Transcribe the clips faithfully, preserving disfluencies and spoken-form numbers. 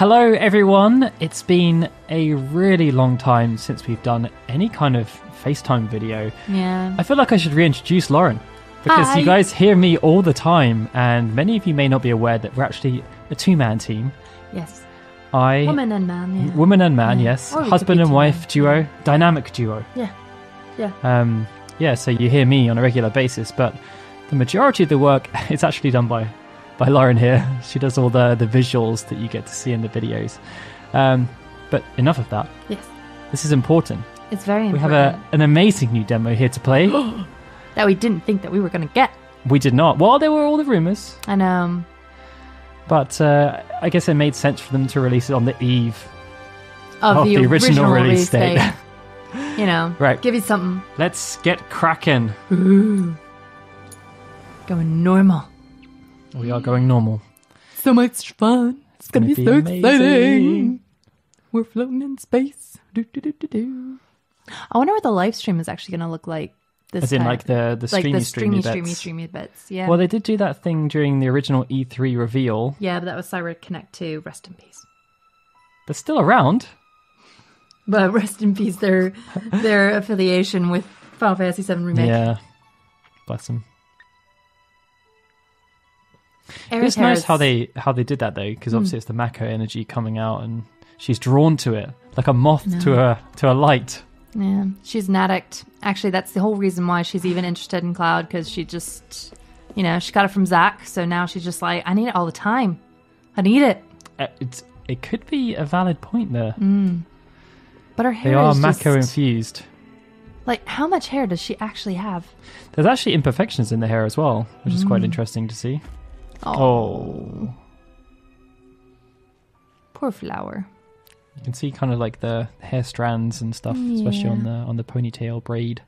Hello everyone, it's been a really long time since we've done any kind of FaceTime video. Yeah. I feel like I should reintroduce Lauren, because Hi. You guys hear me all the time, and many of you may not be aware that we're actually a two-man team. Yes. I, woman and man, yeah. Woman and man, yeah. Yes. Husband and wife duo, dynamic duo. Yeah, yeah. Um, yeah, so you hear me on a regular basis, but the majority of the work is actually done by... by Lauren here. She does all the the visuals that you get to see in the videos. Um, but enough of that. Yes. This is important. It's very important. We have a, an amazing new demo here to play. That we didn't think that we were going to get. We did not. Well, there were all the rumors. I know. But uh, I guess it made sense for them to release it on the eve of, of the, the original, original release date. date. You know, right. Give you something. Let's get cracking. Ooh. Going normal. We are going normal. So much fun. It's, it's going to be, be so amazing. Exciting. We're floating in space. Do, do, do, do, do. I wonder what the live stream is actually going to look like this As time. As in like the, the like streamy, the streamy, streamy, streamy, streamy bits. Yeah. Well, they did do that thing during the original E three reveal. Yeah, but that was Cyber Connect two. Rest in peace. They're still around. But rest in peace, their, their affiliation with Final Fantasy seven Remake. Yeah. Bless them. Aerith it's nice Harris. how they how they did that though, because obviously mm. it's the Mako energy coming out, and she's drawn to it like a moth no. to a to a light. Yeah, she's an addict. Actually, that's the whole reason why she's even interested in Cloud, because she just, you know, she got it from Zack, so now she's just like, I need it all the time. I need it. It's it could be a valid point there. Mm. But her hair. They are is Mako just... infused. Like, how much hair does she actually have? There's actually imperfections in the hair as well, which mm. is quite interesting to see. Oh. oh, poor flower. You can see kind of like the hair strands and stuff, yeah. especially on the on the ponytail braid.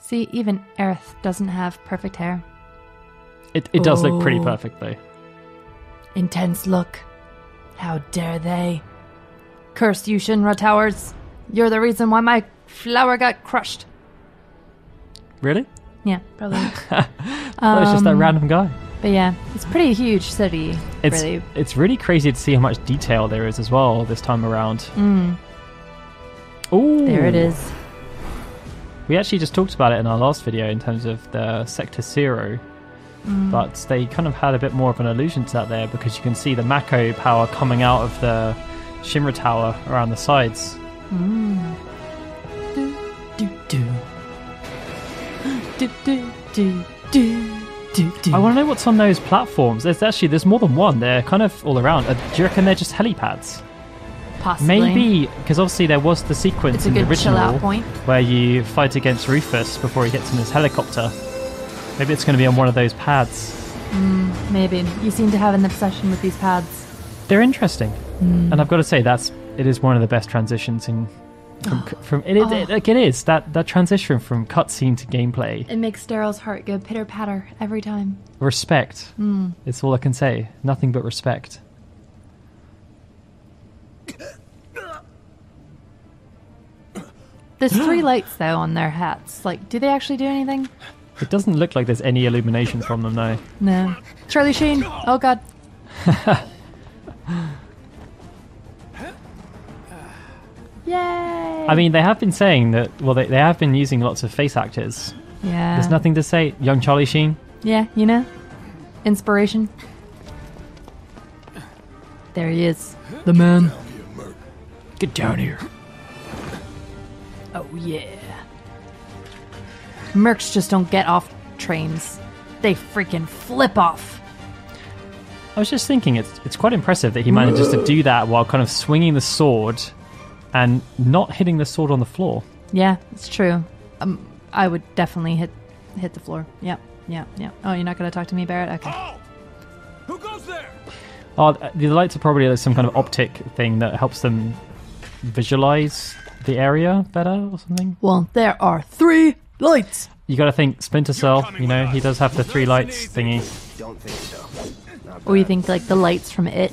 See, even Aerith doesn't have perfect hair. It it oh. does look pretty perfect though. Intense look. How dare they? Curse you, Shinra Towers! You're the reason why my flower got crushed. Really? Yeah, probably. That was um, just that random guy. But yeah, it's pretty huge city. It's really. It's really crazy to see how much detail there is as well this time around. Mm. Ooh, there it is. We actually just talked about it in our last video in terms of the Sector Zero, mm. but they kind of had a bit more of an allusion to that there, because you can see the Mako power coming out of the Shinra Tower around the sides. Mm. Do do do. Do, do, do, do, do, do. I want to know what's on those platforms. There's actually there's more than one. They're kind of all around. Do you reckon they're just helipads? Possibly. Maybe, because obviously there was the sequence it's in a good the original chill out point. Where you fight against Rufus before he gets in his helicopter. Maybe it's going to be on one of those pads. Mm, maybe. You seem to have an obsession with these pads. They're interesting, mm. and I've got to say that's it is one of the best transitions in. From, from it, oh. it, like it is that that transition from cutscene to gameplay. It makes Daryl's heart go pitter patter every time. Respect. Mm. It's all I can say. Nothing but respect. There's three lights though on their hats. Like, do they actually do anything? It doesn't look like there's any illumination from them though. No. Charlie Sheen. Oh God. Yay! I mean, they have been saying that, well, they, they have been using lots of face actors. Yeah. There's nothing to say. Young Charlie Sheen. Yeah, you know? Inspiration. There he is. The man. Get down here. Oh, yeah. Mercs just don't get off trains. They freaking flip off. I was just thinking, it's, it's quite impressive that he manages to do that while kind of swinging the sword... and not hitting the sword on the floor. Yeah, it's true. Um, I would definitely hit hit the floor. Yeah, yeah, yeah. Oh, you're not going to talk to me, Barret? Okay. Oh, who goes there? Oh, the lights are probably some kind of optic thing that helps them visualize the area better or something. Well, there are three lights. You got to think Splinter Cell. You know, he does have the three lights thingy. Don't think so. Or you think like the lights from It.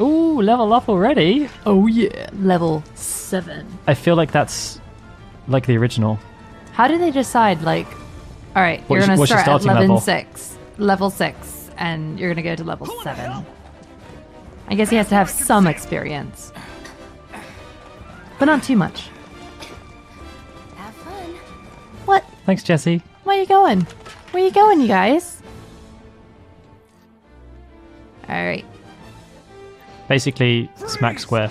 Ooh, level up already. Oh yeah, level seven. I feel like that's like the original. How do they decide, like, all right, what you're going to start your at level six, level six, and you're going to go to level seven? I guess he has to have some experience. But not too much. Have fun. What? Thanks, Jessie. Where are you going? Where are you going, you guys? Alright. Basically, smack square.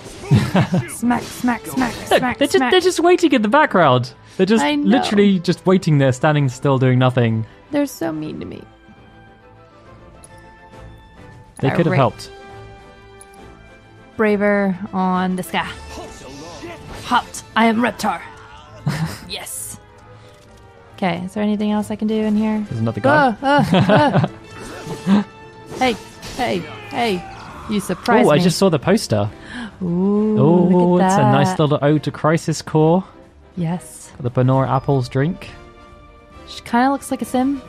Smack, smack, smack, no, smack, they're just, smack. They're just waiting in the background. They're just literally just waiting there, standing still, doing nothing. They're so mean to me. They could have helped. Braver on the sky. Hopped. I am Reptar. Yes. Okay, is there anything else I can do in here? There's another guy. Uh, uh, uh. Hey, hey, hey. You surprised me. Oh, I just saw the poster. Ooh, it's a nice little ode to Crisis Core. Yes. The Benora Apples drink. She kind of looks like a sim.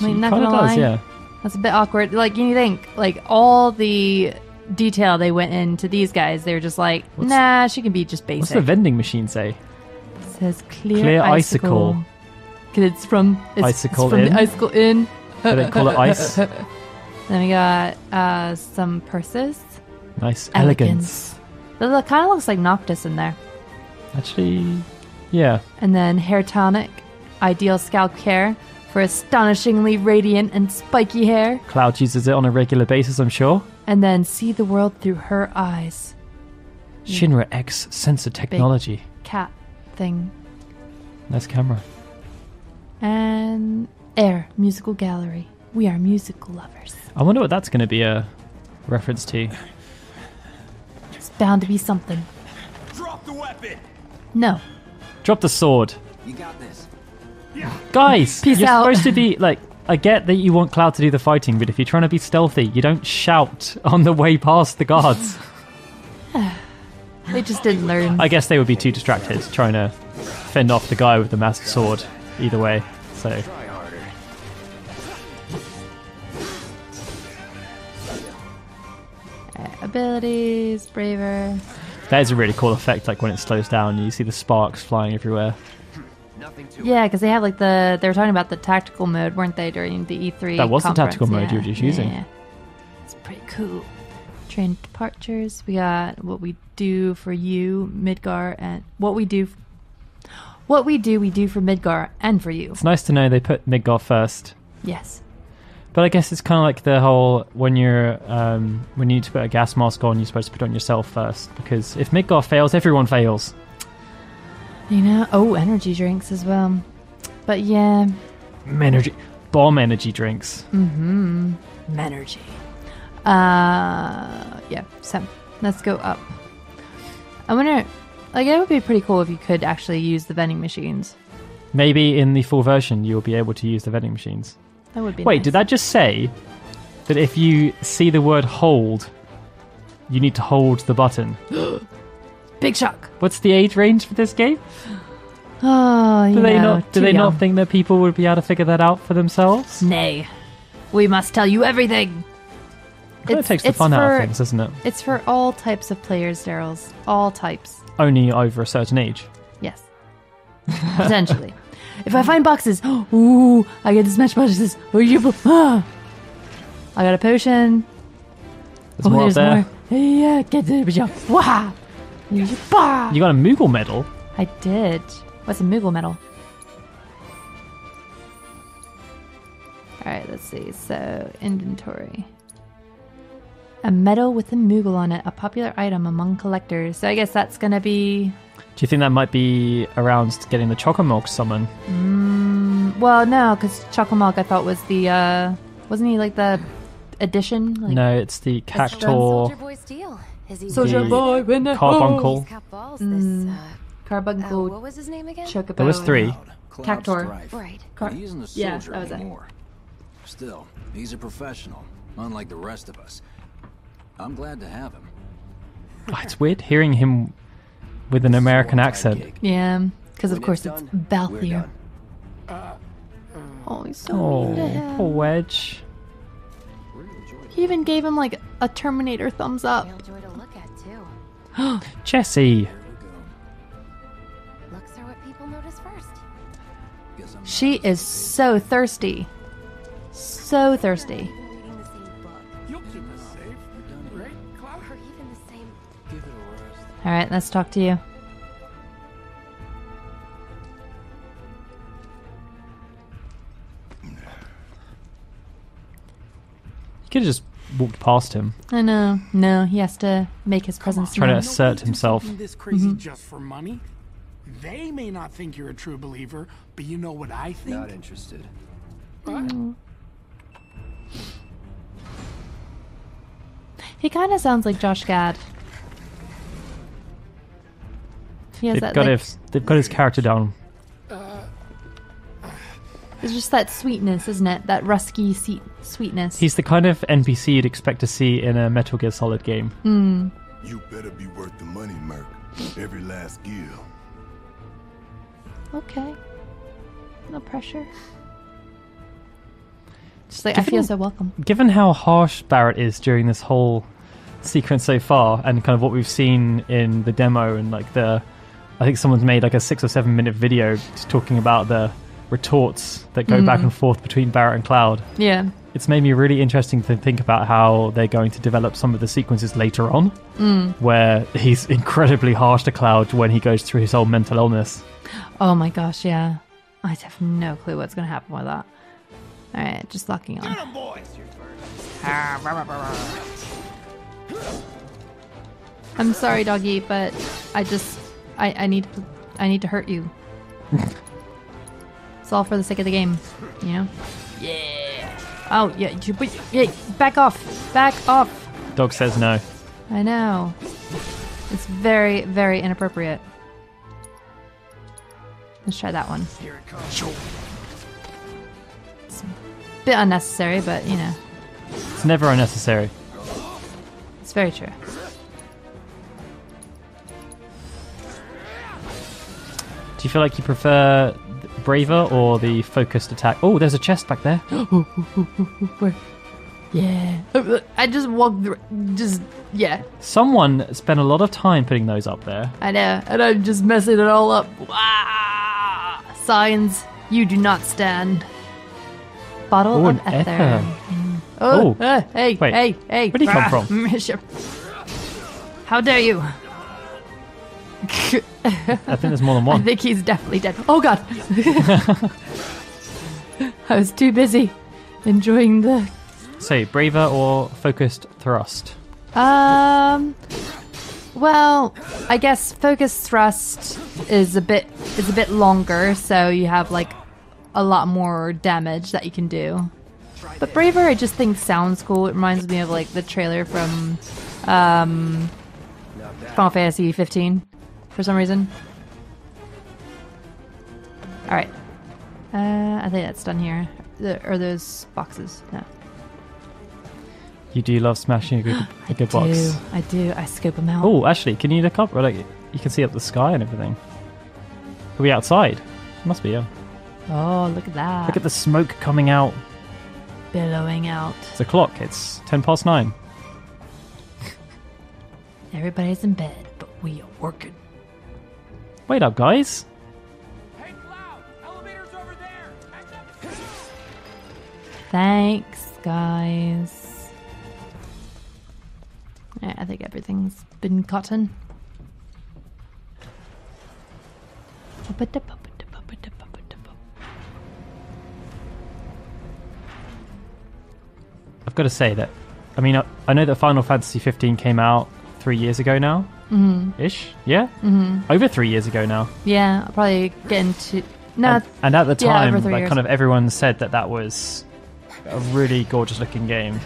I mean, not gonna lie. She kind of does, yeah. That's a bit awkward. Like, you think, like, all the detail they went into these guys, they were just like, nah, she can be just basic. What's the vending machine say? It says clear, clear icicle. Because it's from, it's, icicle it's from Inn. The Icicle Inn. They don't call it ice. Then we got uh, some purses. Nice elegance. elegance. It kind of looks like Noctis in there. Actually, yeah. And then hair tonic, ideal scalp care for astonishingly radiant and spiky hair. Cloud uses it on a regular basis, I'm sure. And then see the world through her eyes. Shinra X sensor technology. Big cat thing. Nice camera. And Air musical gallery. We are musical lovers. I wonder what that's going to be a reference to. It's bound to be something. Drop the weapon. No. Drop the sword. You got this. Yeah. Guys, Peace you're out. supposed to be like. I get that you want Cloud to do the fighting, but if you're trying to be stealthy, you don't shout on the way past the guards. They just didn't learn. I guess they would be too distracted trying to fend off the guy with the masked sword. Either way, so. Abilities, Braver. That is a really cool effect, like when it slows down and you see the sparks flying everywhere. Yeah, because they have like the, they were talking about the tactical mode, weren't they, during the E three That was conference. the tactical mode yeah, you were just using. Yeah. It's pretty cool. Train departures. We got what we do for you, Midgar, and what we do, what we do, we do for Midgar and for you. It's nice to know they put Midgar first. Yes. But I guess it's kind of like the whole, when you're um, when you need to put a gas mask on, you're supposed to put it on yourself first. Because if Midgar fails, everyone fails. You know? Oh, energy drinks as well. But yeah. Energy. Bomb energy drinks. Mm-hmm. Menergy. Uh, yeah, so let's go up. I wonder, like, it would be pretty cool if you could actually use the vending machines. Maybe in the full version, you'll be able to use the vending machines. That would be Wait, nice. Did that just say that if you see the word hold, you need to hold the button? Big shock. What's the age range for this game? Oh, yeah. Do they, know, not, do they not think that people would be able to figure that out for themselves? Nay. We must tell you everything. It takes the fun for, out of things, doesn't it? It's for all types of players, Daryl's. All types. Only over a certain age? Yes. Potentially. If I find boxes, ooh, I get to smash boxes. I got a potion. There's oh, more there's up there. More. Yeah, get the job. Wow. You got a Moogle medal? I did. What's a Moogle medal? Alright, let's see. So, inventory. A medal with a Moogle on it, a popular item among collectors. So I guess that's going to be... Do you think that might be around getting the Chocomog summon? Mm, well, no, because Chocomog I thought was the, uh, wasn't he like the addition? Like, no, it's the Cactuar. Soldier Boy, winner. Carbuncle. Mm, Carbuncle. Uh, what was his name again? Chocobo. There was three. Cactuar. Right. Car yeah, that was anymore. it. Still, he's a professional, unlike the rest of us. I'm glad to have him. Oh, it's weird hearing him with an American accent. Yeah, because of course it's Balthier. Oh, he's so mean to him. Poor Wedge. He even gave him like a Terminator thumbs up. Jessie. Looks are what people notice first. She is so thirsty. So thirsty. or even the same. Give it a rest. All right, let's talk to you. You could have just walked past him. I know. No, he has to make his presence known. Trying to assert himself. This crazy mm-hmm. just for money. They may not think you're a true believer, but you know what I think? Not interested. What? Mm. He kind of sounds like Josh Gad. He has they've, that, got like, his, they've got his character down. It's just that sweetness, isn't it? That rusky seat sweetness. He's the kind of N P C you'd expect to see in a Metal Gear Solid game. Mm. You better be worth the money, Merc. Every last gill. Okay. No pressure. Just like, given, I feel so welcome. Given how harsh Barret is during this whole sequence so far, and kind of what we've seen in the demo, and like the... I think someone's made like a six or seven minute video just talking about the retorts that go mm. back and forth between Barret and Cloud. Yeah. It's made me really interesting to think about how they're going to develop some of the sequences later on, mm. where he's incredibly harsh to Cloud when he goes through his whole mental illness. Oh my gosh, yeah. I have no clue what's going to happen with that. All right, just locking on. I'm sorry, doggy, but I just I, I need to I need to hurt you. It's all for the sake of the game, you know? Yeah. Oh, yeah. yeah. Back off. Back off. Dog says no. I know. It's very, very inappropriate. Let's try that one. Here it comes. It's a bit unnecessary, but, you know. It's never unnecessary. It's very true. Do you feel like you prefer... Braver or the focused attack? Oh, there's a chest back there. Yeah. I just walked through. Just, yeah. Someone spent a lot of time putting those up there. I know. And I'm just messing it all up. Ah! Science, you do not stand. Bottle oh, of ether. ether. Mm. Oh, oh. Uh, hey, Wait. hey, hey. Where did he ah. come from? How dare you? I think there's more than one. I think he's definitely dead. Oh god! I was too busy enjoying the... So, braver or focused thrust? Um... Well, I guess focused thrust is a bit is a bit longer, so you have like a lot more damage that you can do. But braver I just think sounds cool. It reminds me of like the trailer from um, Final Fantasy fifteen. For some reason. Alright. Uh, I think that's done here. The, or those boxes. No. You do love smashing a good, a good I box. Do. I do. I scope them out. Oh, actually, can you look up? Or like, you can see up the sky and everything. Are we outside? It must be, yeah. Oh, look at that. Look at the smoke coming out. Billowing out. It's a clock. It's ten past nine. Everybody's in bed, but we are working. Wait up, guys. Hey, Cloud! Elevator's over there! Back up. Thanks, guys. Right, I think everything's been cotton. I've got to say that, I mean, I, I know that Final Fantasy fifteen came out three years ago now. Mm-hmm. Ish, yeah, mm-hmm. Over three years ago now. Yeah, I'll probably get into no. And, and at the time, yeah, like years. kind of everyone said that that was a really gorgeous-looking game.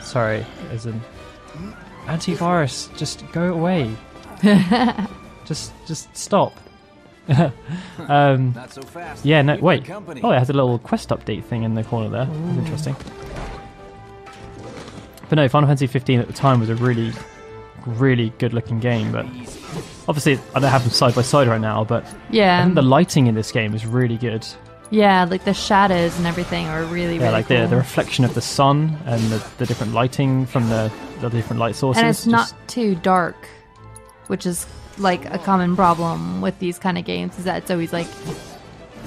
Sorry, as an antivirus, just go away. just, just stop. um, Not so fast. Yeah, no, wait. Oh, it has a little quest update thing in the corner there. That's interesting. But no, Final Fantasy fifteen at the time was a really. really good looking game, but obviously I don't have them side by side right now, but yeah, I think the lighting in this game is really good. Yeah, like the shadows and everything are really yeah, really like cool. the, the reflection of the sun and the, the different lighting from the, the different light sources, and it's just... not too dark, which is like a common problem with these kind of games, is that it's always like,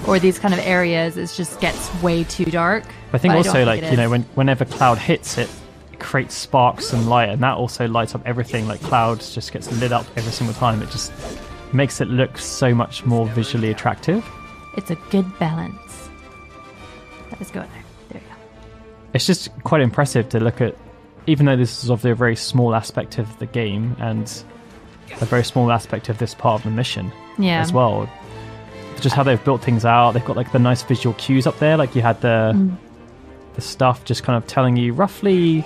or these kind of areas, it just gets way too dark. I think but also I like think you know when, whenever Cloud hits it creates sparks and light, and that also lights up everything. Like Cloud just gets lit up every single time. It just makes it look so much more visually attractive. It's a good balance. Let's go in there. There we go. It's just quite impressive to look at, even though this is obviously a very small aspect of the game and a very small aspect of this part of the mission yeah. as well. Just how they've built things out. They've got like the nice visual cues up there. Like you had the mm. the stuff just kind of telling you roughly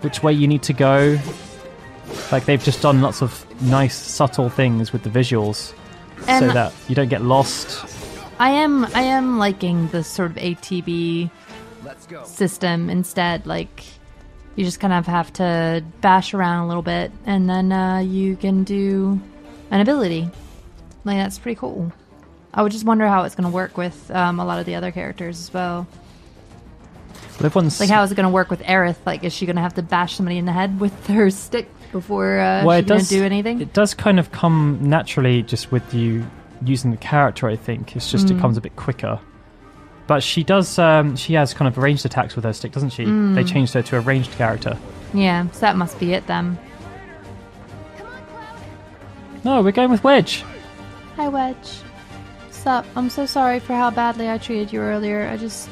which way you need to go. Like they've just done lots of nice subtle things with the visuals and so that you don't get lost. I am I am liking the sort of A T B system instead. Like you just kind of have to bash around a little bit and then uh, you can do an ability. Like that's pretty cool. I would just wonder how it's going to work with um, a lot of the other characters as well. Like, how is it going to work with Aerith? Like, is she going to have to bash somebody in the head with her stick before uh, well, she's going to do anything? It does kind of come naturally just with you using the character, I think. It's just mm. it comes a bit quicker. But she does, um, she has kind of ranged attacks with her stick, doesn't she? Mm. They changed her to a ranged character. Yeah, so that must be it then. Come on, Cloud. No, we're going with Wedge. Hi, Wedge. What's up? I'm so sorry for how badly I treated you earlier. I just...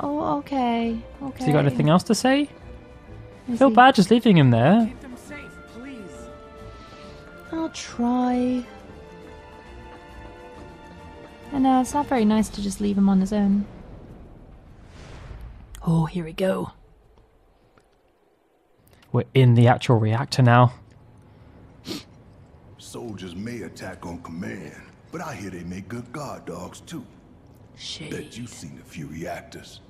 Oh, okay. Okay. Has he got anything else to say? I feel bad just leaving him there. Keep them safe, please. I'll try. And uh, it's not very nice to just leave him on his own. Oh, here we go. We're in the actual reactor now. Soldiers may attack on command, but I hear they make good guard dogs too. Shade. Bet you've seen a few reactors.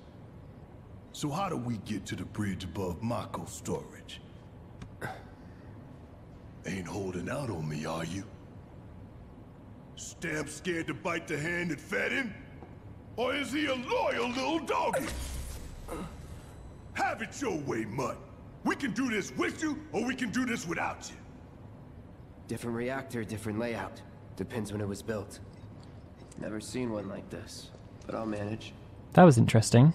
So how do we get to the bridge above Mako storage? Ain't holding out on me, are you? Stamp scared to bite the hand that fed him? Or is he a loyal little doggy? Have it your way, mutt. We can do this with you, or we can do this without you. Different reactor, different layout. Depends when it was built. Never seen one like this, but I'll manage. That was interesting.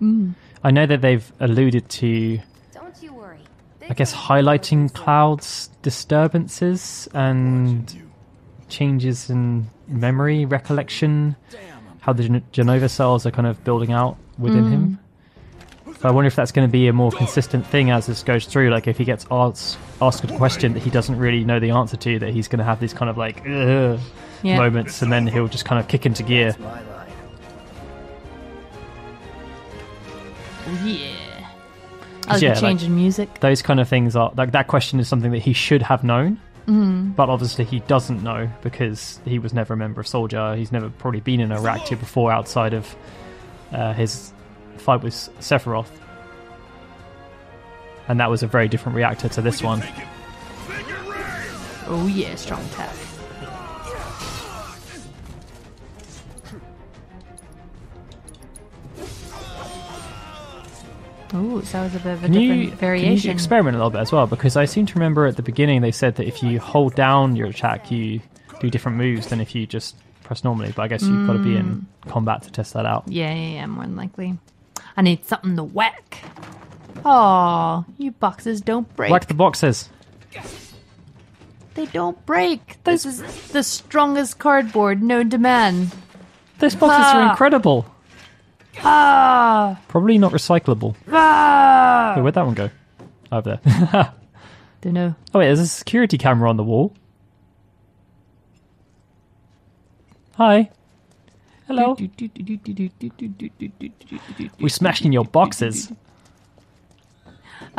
Mm. I know that they've alluded to, Don't you worry. I guess, highlighting Cloud's disturbances and changes in memory, recollection, how the Genova cells are kind of building out within mm. him. So I wonder if that's going to be a more consistent thing as this goes through. Like if he gets asked, asked a question that he doesn't really know the answer to, that he's going to have these kind of like... Ugh. Yeah. Moments, and then he'll just kind of kick into gear. Yeah. I like yeah, the change like, in music. Those kind of things are like that question is something that he should have known, mm. but obviously he doesn't know because he was never a member of Soldier. He's never probably been in a reactor before outside of uh, his fight with Sephiroth, and that was a very different reactor to this one. Take it. Take it oh yeah, strong tap. Oh, so that was a bit of a different variation. Can you experiment a little bit as well? Because I seem to remember at the beginning they said that if you hold down your attack, you do different moves than if you just press normally. But I guess you've mm. got to be in combat to test that out. Yeah, yeah, yeah, more than likely. I need something to whack. Oh, you boxes don't break. Whack the boxes. They don't break. This is the strongest cardboard known to man. Those boxes ah. are incredible. Ah. Probably not recyclable. Ah. Wait, where'd that one go? Over there. Don't know. Oh wait, there's a security camera on the wall. Hi. Hello. We smashed in your boxes.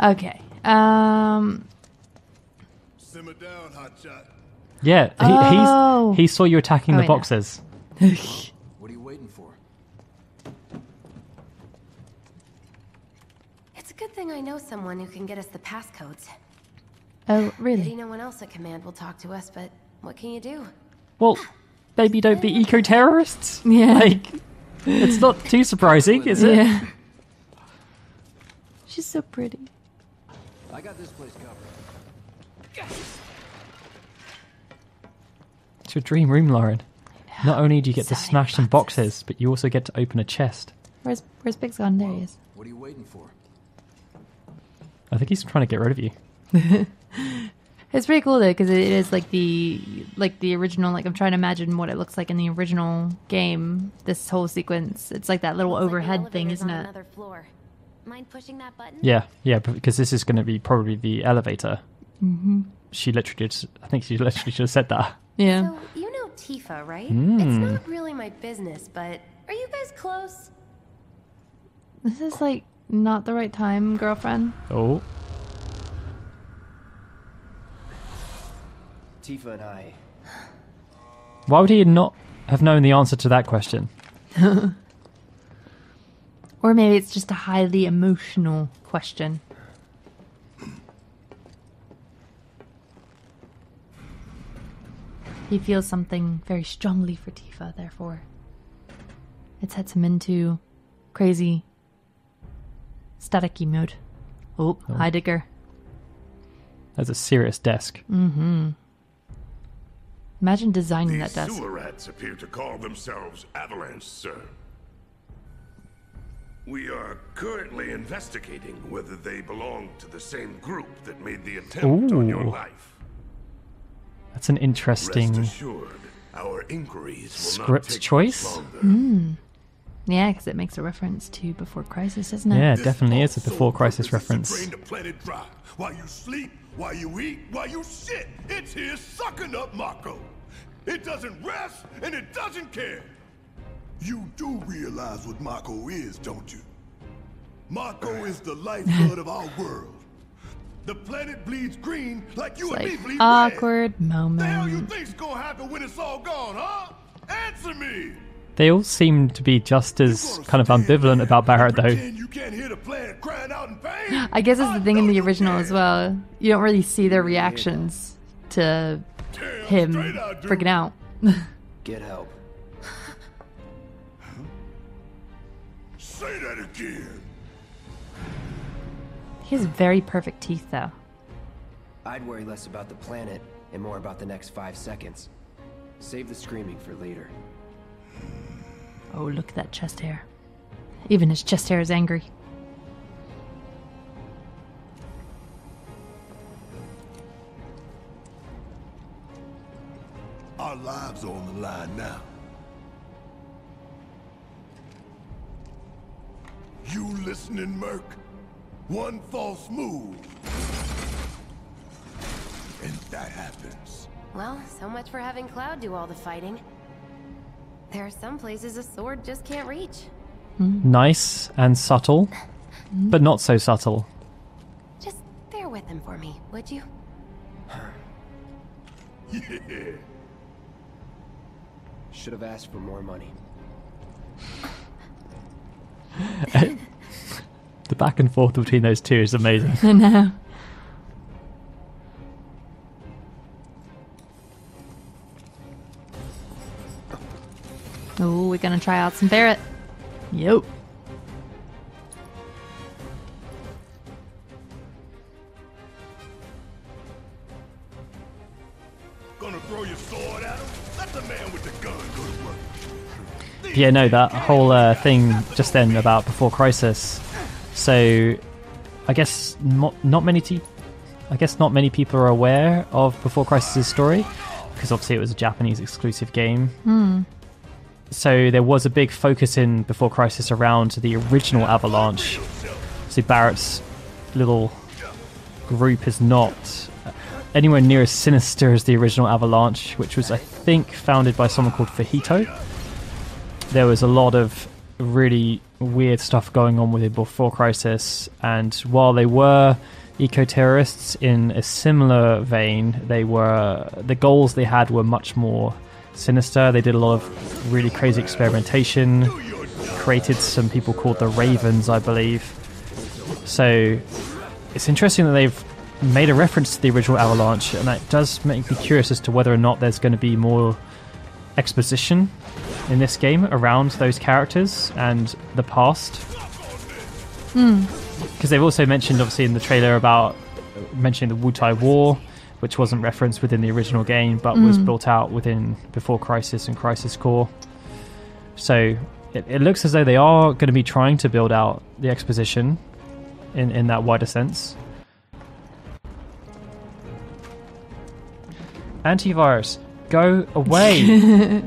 Okay. Um. Simmer down, hotshot. Yeah, he, oh. he's, he saw you attacking oh, the boxes. No. What are you waiting for? Good thing I know someone who can get us the passcodes. Oh, really? Maybe no one else at command will talk to us, but what can you do? Well, baby, don't be eco-terrorists. Yeah. Like, it's not too surprising, is it? Yeah. She's so pretty. I got this place covered. It's your dream room, Lauren. Not only do you get to smash some boxes, but you also get to open a chest. Where's where's Big's gone? There he is. What are you waiting for? I think he's trying to get rid of you. It's pretty cool though, because it is like the like the original. Like I'm trying to imagine what it looks like in the original game. This whole sequence, it's like that little it's overhead like thing, isn't it? Another floor. Mind pushing that button? Yeah, yeah, because this is going to be probably the elevator. Mm-hmm. She literally, just, I think she literally just said that. Yeah. So you know Tifa, right? Mm. It's not really my business, but are you guys close? This is like not the right time, girlfriend. Oh. Tifa and I. Why would he not have known the answer to that question? Or maybe it's just a highly emotional question. He feels something very strongly for Tifa, therefore. It sets him into crazy, staticky mode. Oh, oh. Hi, Digger. That's a serious desk. Mm-hmm. Imagine designing These that desk. Sewer rats appear to call themselves Avalanche, sir. We are currently investigating whether they belong to the same group that made the attempt Ooh. on your life. That's an interesting Rest assured, our inquiries will script not take choice. Mm. Yeah, because it makes a reference to Before Crisis, isn't it? Yeah, it definitely is a Before Crisis reference. While you sleep, while you eat, while you shit, it's here sucking up Mako. It doesn't rest and it doesn't care. You do realize what Mako is, don't you? Mako is the lifeblood of our world. The planet bleeds green like you it's and like, me bleed awkward red. Moment. The hell you think's gonna happen when it's all gone, huh? Answer me! They all seem to be just as kind of ambivalent about Barret, though. You can't hear the planet crying out in pain. I guess it's the thing in the original as well. You don't really see their reactions to him freaking out. Get help. Say that again. He has very perfect teeth, though. I'd worry less about the planet and more about the next five seconds. Save the screaming for later. Oh, look at that chest hair. Even his chest hair is angry. Our lives are on the line now. You listening, Merc? One false move, and that happens. Well, so much for having Cloud do all the fighting. There are some places a sword just can't reach. Mm. Nice and subtle, but not so subtle. Just bear with him for me, would you? Yeah. Should have asked for more money. The back and forth between those two is amazing. I know. Oh, we're gonna try out some Barret. Yep. Gonna throw your sword at him? Let the man with the gun go to work. Yeah, no, that whole uh, thing just then about Before Crisis. So, I guess not not many te I guess not many people are aware of Before Crisis' story, because obviously it was a Japanese exclusive game. Mm. So there was a big focus in Before Crisis around the original Avalanche. So Barret's little group is not anywhere near as sinister as the original Avalanche, which was, I think, founded by someone called Fujito. There was a lot of really weird stuff going on with it Before Crisis, and while they were eco-terrorists in a similar vein, they were the goals they had were much more sinister. They did a lot of really crazy experimentation, created some people called the Ravens, I believe. So it's interesting that they've made a reference to the original Avalanche, and that does make me curious as to whether or not there's going to be more exposition in this game around those characters and the past, because mm. they've also mentioned, obviously, in the trailer about mentioning the Wutai War, which wasn't referenced within the original game but mm. was built out within Before Crisis and Crisis Core. So it, it looks as though they are going to be trying to build out the exposition in, in that wider sense. Antivirus, go away!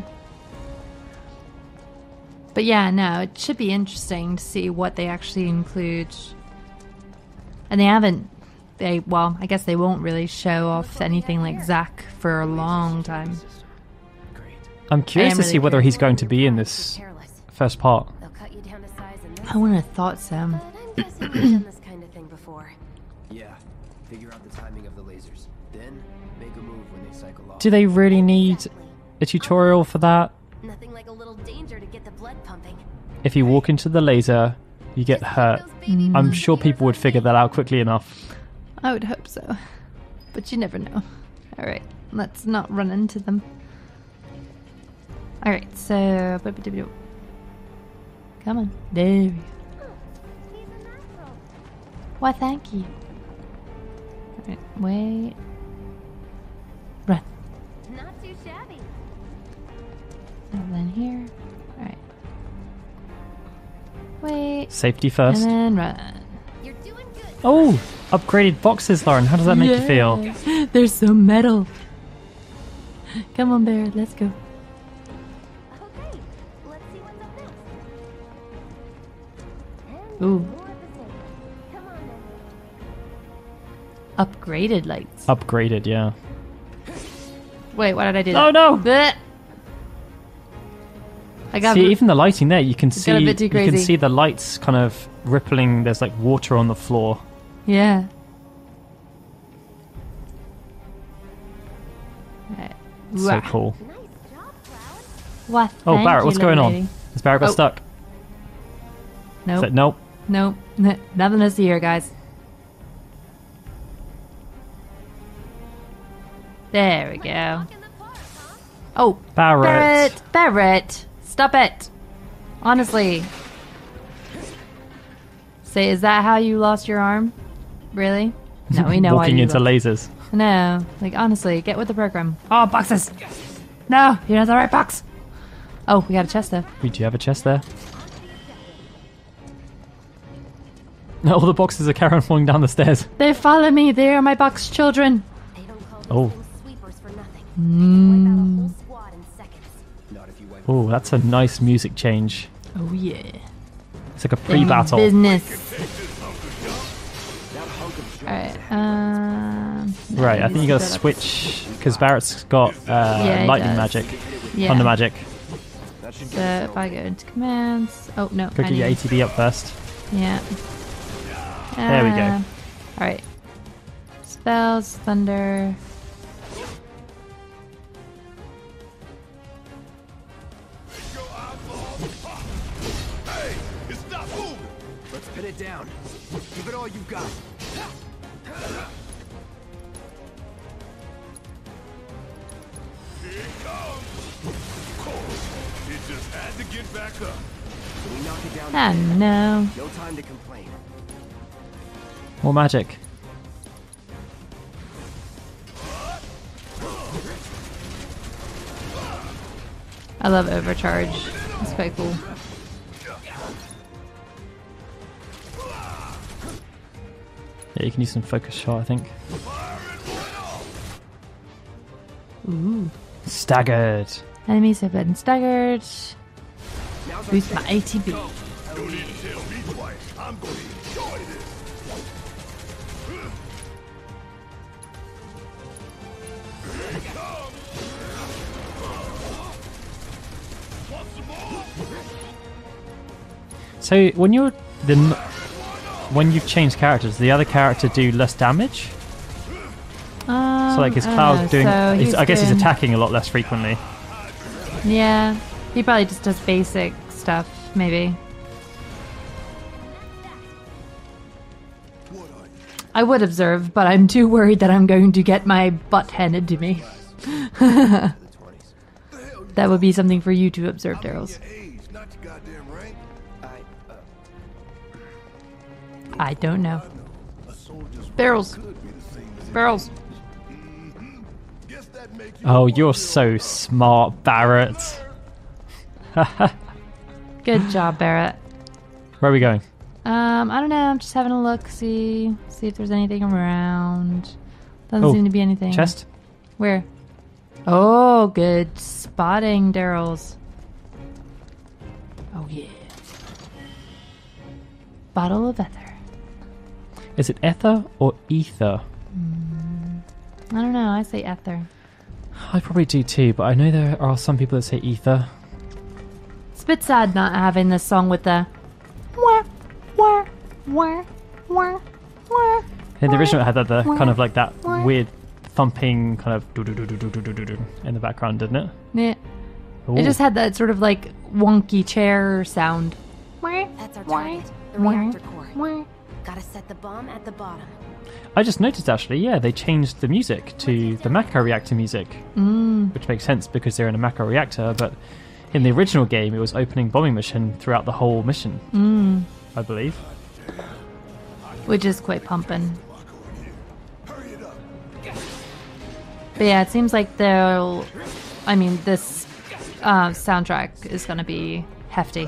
But yeah, no, it should be interesting to see what they actually include. And they haven't, they, well, I guess they won't really show off anything like Zack for a long time. I'm curious to see whether he's going to be in this first part. I wouldn't have thought so. Yeah, figure out the timing of the lasers. Then make a move when they cycle off. Do they really need a tutorial for that? Nothing like a little danger to get the blood pumping. If you walk into the laser, you get hurt. Mm. I'm sure people would figure that out quickly enough. I would hope so. But you never know. Alright, let's not run into them. Alright, so... Come on. There we go. Why, thank you. Alright, wait. Run. Not too shabby. And then here. Alright. Wait. Safety first. And then run. You're doing good. Oh! Upgraded boxes, Lauren. How does that make yes. you feel? They're so metal. Come on, Barret. Let's go. Okay. Let's see what's up next. Ooh. Come on, then. Upgraded lights. Upgraded, yeah. Wait, why did I do that? Oh, no! Blech. I got see, even the lighting there, you can see you can see the lights kind of rippling. There's like water on the floor. Yeah. Right. So wow. cool. Nice job, Cloud. Wow, oh, Barret, what's going lady. on? Has Barret got oh. stuck? Nope. That, nope. Nope. Nope. Nothing to see here, guys. There we go. Oh, Barret. Barret. Barret. Stop it! Honestly. Say, is that how you lost your arm? Really? No, we know why you lost. Walking into lasers. No. Like, honestly, get with the program. Oh, boxes! No! You're not the right box! Oh, we got a chest there. We do have a chest there. All the boxes are carrying falling down the stairs. They follow me. They are my box children. They don't call oh. sweepers for nothing. Mm. Oh, that's a nice music change. Oh yeah. It's like a pre-battle. Business. Alright, uh, right, I think you gotta switch, because Barret's got uh, yeah, lightning magic. Yeah. Thunder magic. So if I go into commands... Oh, no. Go get your A T B up first. Yeah. Uh, there we go. Alright. Spells, thunder... Put it down. Give it all you got. Here it comes. It just had to get back up. We knock it down. Ah, no. No time to complain. More magic. I love overcharge. It's quite cool. Yeah, you can use some focus shot, I think. Ooh. Staggered. Enemies have been staggered. Boost my A T B. Don't need to tell me twice. I'm going to enjoy this. Here it comes. Want some more? So when you're the When you've changed characters, the other character do less damage. Um, so like his Cloud doing, so he's, I guess doing... he's attacking a lot less frequently. Yeah, he probably just does basic stuff, maybe. I would observe, but I'm too worried that I'm going to get my butt handed to me. That would be something for you to observe, Daryl's. I don't know. Barrels. Barrels. Oh, you're so smart, Barret. Good job, Barret. Where are we going? Um, I don't know. I'm just having a look, see see if there's anything around. Doesn't oh, seem to be anything. Chest? Where? Oh, good spotting, Daryl's. Oh, yeah. Bottle of ether. Is it ether or ether? Mm, I don't know. I say ether. I probably do too, but I know there are some people that say ether. It's a bit sad not having this song with the wah, wah, wah, wah, wah. In the original it had that the kind of like that weird thumping kind of do do do do do do do do in the background, didn't it? Yeah. Ooh. It just had that sort of like wonky chair sound. That's our target. The reactor core. Gotta set the bomb at the bottom. I just noticed actually, yeah, they changed the music to the Mako reactor music, mm. which makes sense because they're in a Mako reactor. But in the original game, it was opening bombing mission throughout the whole mission, mm. I believe, which is quite pumping. But yeah, it seems like they'll. I mean, this uh, soundtrack is going to be hefty.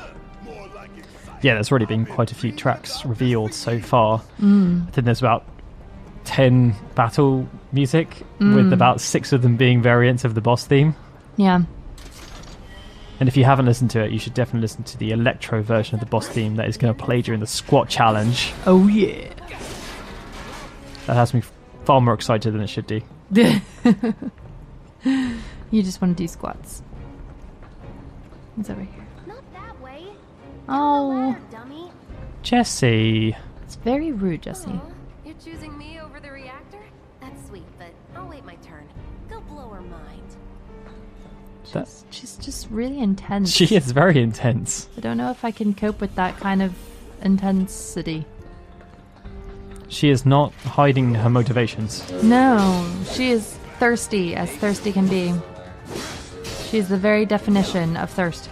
Yeah, there's already been quite a few tracks revealed so far. Mm. I think there's about ten battle music, mm. with about six of them being variants of the boss theme. Yeah. And if you haven't listened to it, you should definitely listen to the electro version of the boss theme that is going to play during the squat challenge. Oh, yeah. That has me far more excited than it should do. You just want to do squats. It's over here. Oh, Jessie. It's very rude, Jessie. Aww. You're choosing me over the reactor? That's sweet, but I'll wait my turn. Go blow her mind. She's, she's just really intense. She is very intense. I don't know if I can cope with that kind of intensity. She is not hiding her motivations. No, she is thirsty, as thirsty can be. She's the very definition of thirst.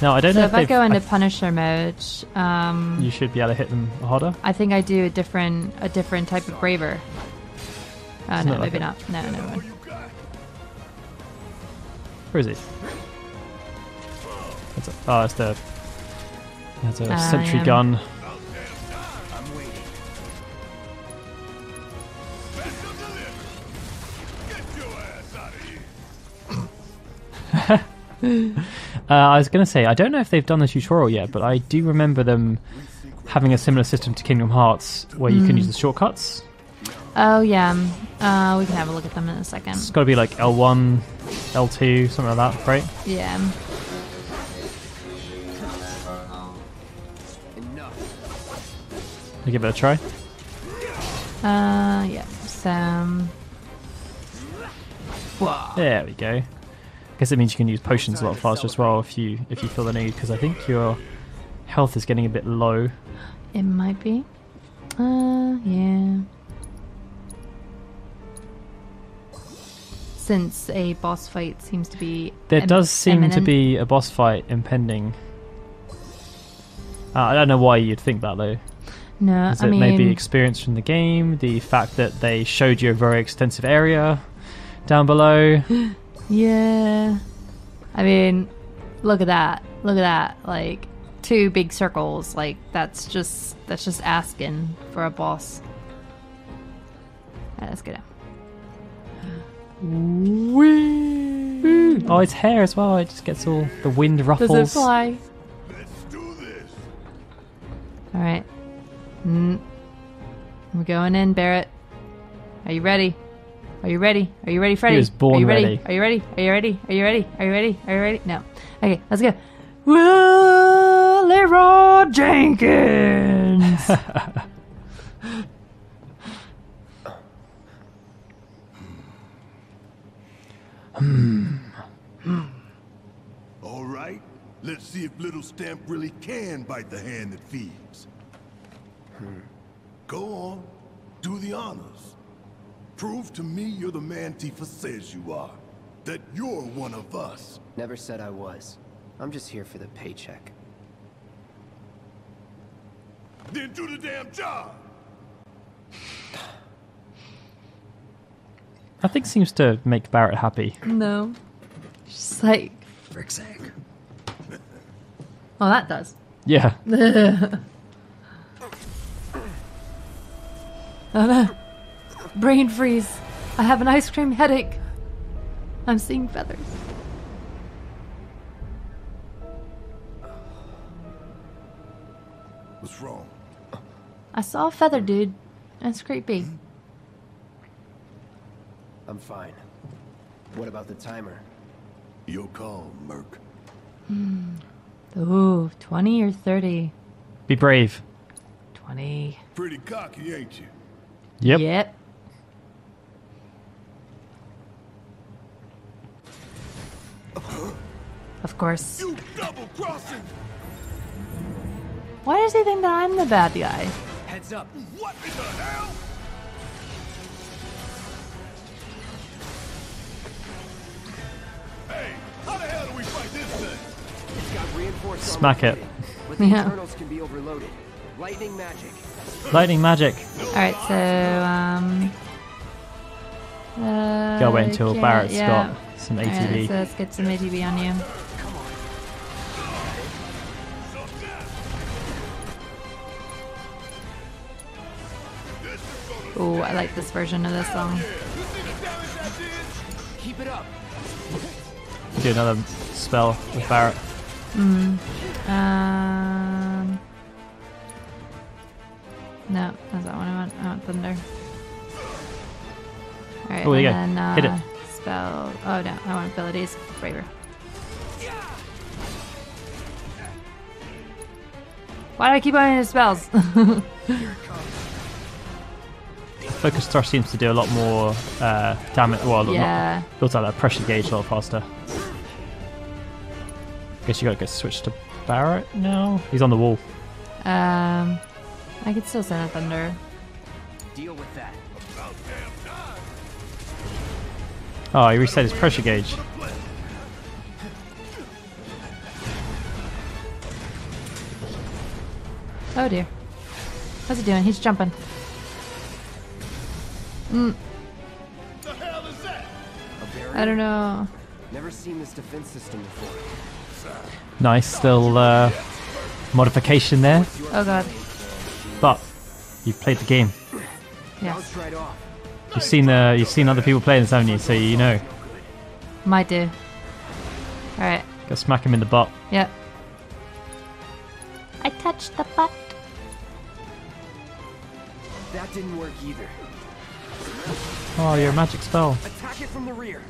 No, I don't so know if, if I go into I, Punisher mode, um, you should be able to hit them harder. I think I do a different, a different type of Braver. Uh, no, maybe like not. No, no one. Where is he? That's a, oh, it's the. That's a uh, sentry gun. uh, I was going to say, I don't know if they've done the tutorial yet, but I do remember them having a similar system to Kingdom Hearts where you mm. can use the shortcuts. Oh, yeah. Uh, we can have a look at them in a second. It's got to be like L one, L two, something like that, right? Yeah. I'll give it a try. Uh, yeah. So... Whoa. There we go. I guess it means you can use potions a lot faster as well if you if you feel the need, because I think your health is getting a bit low. It might be. Uh, yeah. Since a boss fight seems to be there does seem imminent. to be a boss fight impending. Uh, I don't know why you'd think that though. No, is it I mean... maybe experience from the game, the fact that they showed you a very extensive area down below. Yeah, I mean, look at that, look at that, like, two big circles, like, that's just, that's just asking for a boss. Alright, let's go down. Whee! Oh, its hair as well, it just gets all the wind ruffles. Does it fly? Let's do this! Alright. Mm. We're going in, Barret. Are you ready? Are you ready? Are you ready, Freddy? He was born Are you ready? ready. Are you ready? Are you ready? Are you ready? Are you ready? Are you ready? No. Okay, let's go. Well, Leroy Jenkins! hmm. Hmm. All right, let's see if little Stamp really can bite the hand that feeds. Hmm. Go on, do the honors. Prove to me you're the man Tifa says you are. That you're one of us. Never said I was. I'm just here for the paycheck. Then do the damn job! Nothing seems to make Barret happy. No. She's like... Frick's sake. Oh, that does. Yeah. Oh, no. Brain freeze. I have an ice cream headache. I'm seeing feathers. What's wrong? I saw a feather, dude. That's creepy. I'm fine. What about the timer? Your call, Merc. Hmm. Ooh, twenty or thirty? Be brave. Twenty. Pretty cocky, ain't you? Yep. Yep. Of course. You double crossing. Why does he think that I'm the bad guy? Heads up. What in the hell? Hey, how the hell do we fight this thing? It's got reinforced Smack it. But the yeah. Internals can be overloaded. Lightning magic. Lightning magic. Alright, so, um... Uh, Go away until okay, Barrett's yeah. got some A T B. Right, so let's get some A T B on you. Come on. Oh, I like this version of this song. Keep it up. Do another spell with Barret. Mm. Um. No, that's not what I want. I want Thunder. All right, oh, and yeah. then, uh, hit it. Spell. Oh no, I want abilities. Braver. Why do I keep on into spells? Focus Star seems to do a lot more uh, damage. Well, yeah. Not, builds out that pressure gauge a lot faster. Guess you gotta go switch to Barret now. He's on the wall. Um, I could still send a Thunder. Deal with that. Oh, he reset his pressure gauge. Oh dear. What's he doing? He's jumping. Mm. The hell is that? I don't know. Never seen this defense system before. Nice little uh, modification there. Oh god. But you've played the game. Yes. You've seen the you've seen other people playing this, haven't you? So you know. Might do. All right. Go smack him in the butt. Yep. I touched the butt. That didn't work either. Oh, your magic spell. Attack it from the rear.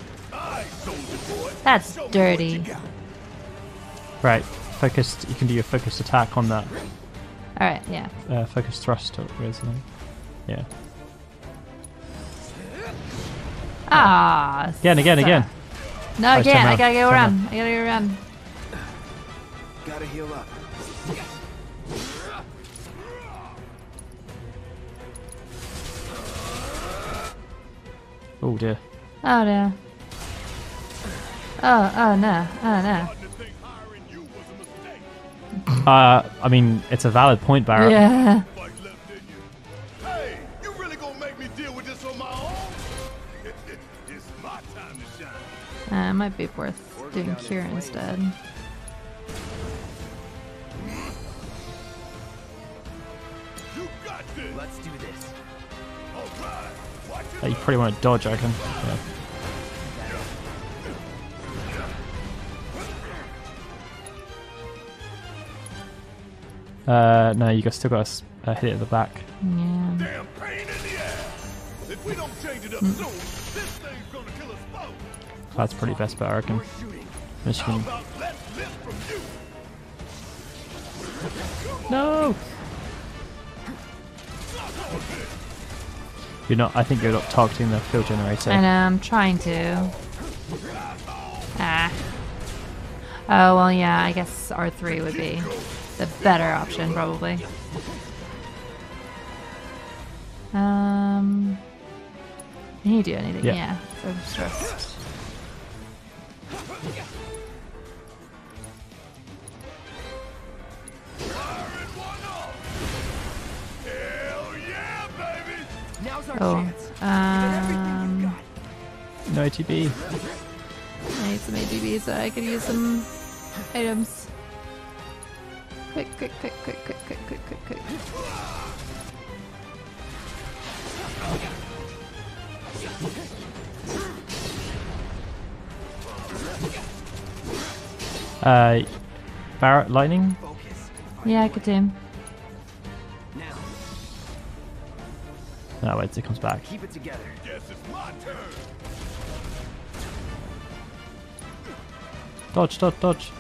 That's dirty. Right, focused. You can do your focused attack on that. All right, yeah. Uh, focused thrust, reasoning. Yeah. Ah. Again, again, again. No, I again. I gotta go around. I gotta go around. Gotta heal up. Oh dear. Oh dear. Oh, oh no, oh no. Uh, I mean, it's a valid point, Barret. Yeah. Hey, you really gonna make me deal with this on my own? It's my time to shine. Uh, it might be worth doing Cure instead. You got this. Let's do this. Alright. You probably want to dodge, I reckon. Yeah. Uh, no, you guys still got a uh, hit at the back. Yeah. Damn pain in the ass. If we don't change it up soon, this thing's gonna kill us both. That's pretty best, but I reckon. Michigan. No. You're not. I think you're not targeting the field generator. I know. I'm trying to. Ah. Oh well, yeah. I guess R three would be the better option, probably. Um. Can you do anything? Yeah. yeah so I'm stressed. Oh, um, no A T B. I need some A T B so I can use some items. Quick, quick, quick, quick, quick, quick, quick, quick, quick. Uh, Barret lightning? Yeah, I could do him. No, wait, it comes back. Keep it together. Yes, it's my turn. Dodge, dodge, dodge. You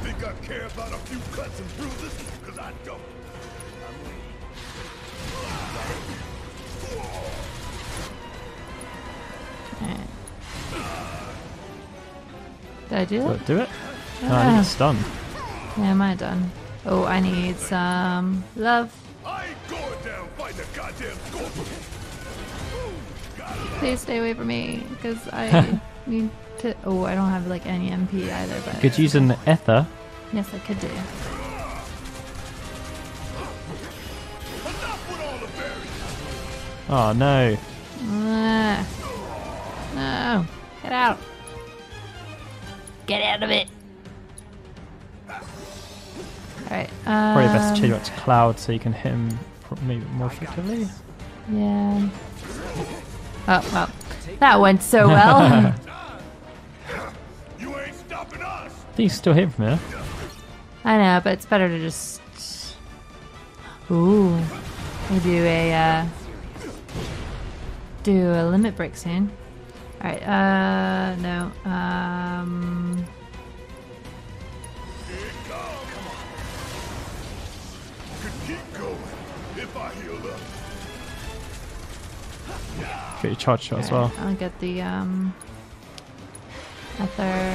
think I care about a few cuts and bruises? Because I don't. Did I do that? Do it? No, ah. I think it's stunned. Yeah, am I done? Oh, I need some love. Please stay away from me, because I need to... Oh, I don't have like any M P either, but... Could use an Ether. Yes, I could do. Oh, no. Uh, no. Get out. Get out of it. Alright, um, probably best to change back to Cloud so you can hit him maybe more effectively. Yeah. Oh, well. That went so well. You ain't stopping us. I think you still hit him from here. I know, but it's better to just... Ooh. I do a, uh... do a limit break soon. Alright, uh... no. Um... Get your charge shot right, as well. I'll get the um Ether.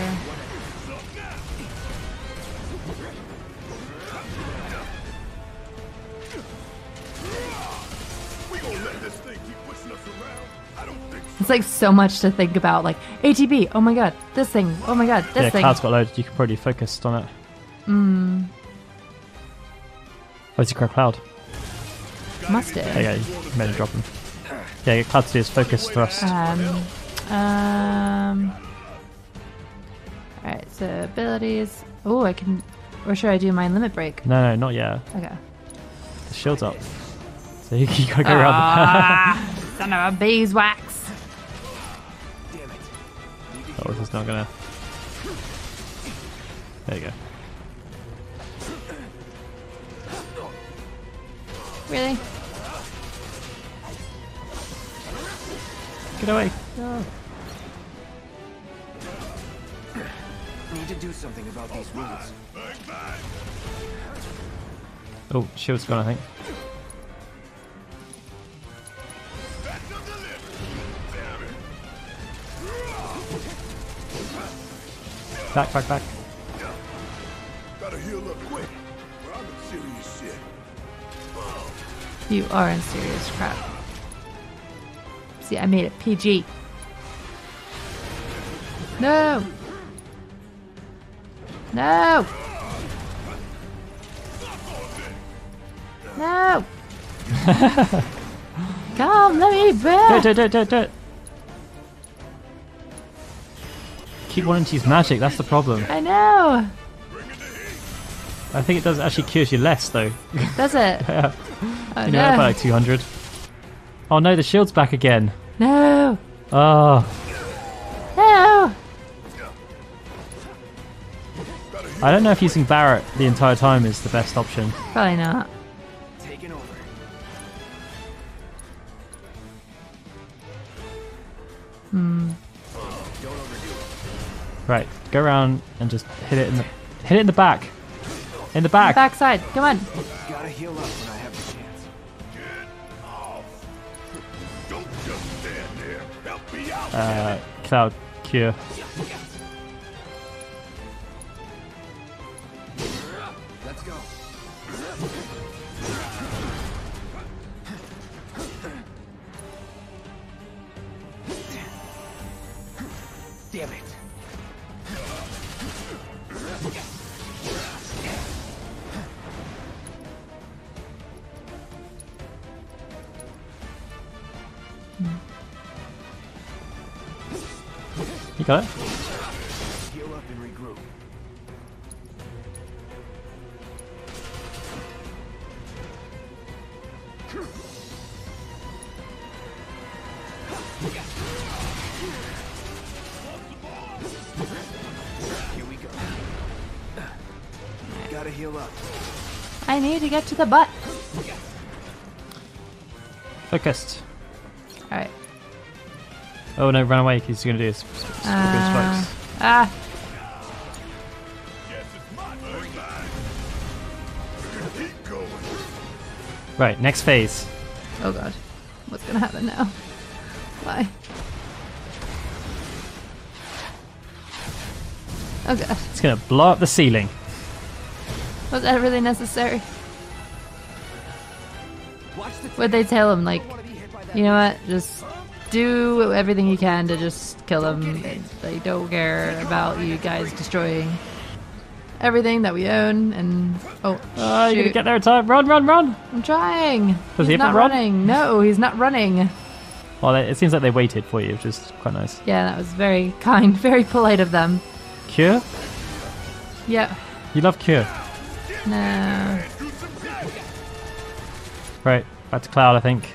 It's like so much to think about, like A T B, oh my god, this thing, oh my god, this yeah, thing. Yeah, Cloud's got loads, you can probably focus on it. Mmm. Where's your Cloud? Must it? There you go, you made him drop him. Yeah, Cloud to do his focus thrust. Um, um, Alright, so abilities. Oh, I can. Or should I do my limit break? No, no, not yet. Okay. The shield's up. So you, you gotta go oh, around the son of a beeswax! Damn it. That was just not gonna. There you go. Really? Get away! No. Need to do something about these wounds. Oh, shield's gone, I think. Back, back, back. Gotta heal up quick. I'm in serious shit. You are in serious crap. See, I made it P G. No! No! No! Come, let me burn! Do it, do it, do it, do it! Keep wanting to use magic, that's the problem. I know! I think it does actually cures you less, though. Does it? Yeah. Oh, you know, no. About like two hundred. Oh no, the shield's back again. No. Oh. No. I don't know if using Barret the entire time is the best option. Probably not. Taking over. Hmm. Don't overdo it. Right, go around and just hit it in the hit it in the back. In the back. In the backside. Come on. Gotta heal up when I have the chance. Get off. Don't just stand there. Help me out. Uh, Cloud cure. Let's go. Damn it. Okay. Heal up and regroup. Here we go. Gotta heal up. I need to get to the butt. Focused. Alright. Oh no, run away, he's gonna do his uh, strikes. Ah! Right, next phase. Oh god. What's gonna happen now? Why? Oh god. It's gonna blow up the ceiling. Was that really necessary? Would they tell him, like, you know what, just do everything you can to just kill them. They don't care about you guys destroying everything that we own. And oh, oh you're gonna get there in time. Run, run, run! I'm trying. Does he's he not run? running? No, he's not running. Well, it seems like they waited for you, which is quite nice. Yeah, that was very kind, very polite of them. Cure? Yep. You love Cure. No. Right, back to Cloud, I think.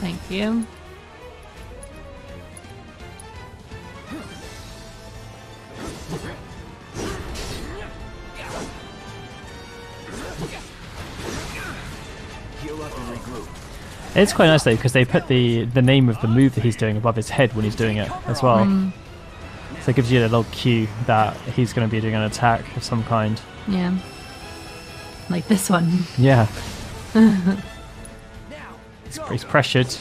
Thank you. It's quite nice though because they put the the name of the move that he's doing above his head when he's doing it as well. Mm. So it gives you a little cue that he's going to be doing an attack of some kind. Yeah. Like this one. Yeah. He's pressured.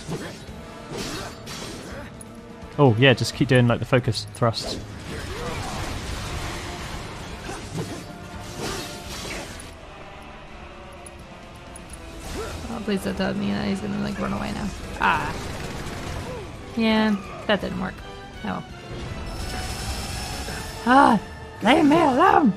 Oh yeah, just keep doing like the focus thrust. Oh please don't tell me that he's gonna like run away now. Ah. Yeah, that didn't work. Oh. Ah, leave me alone.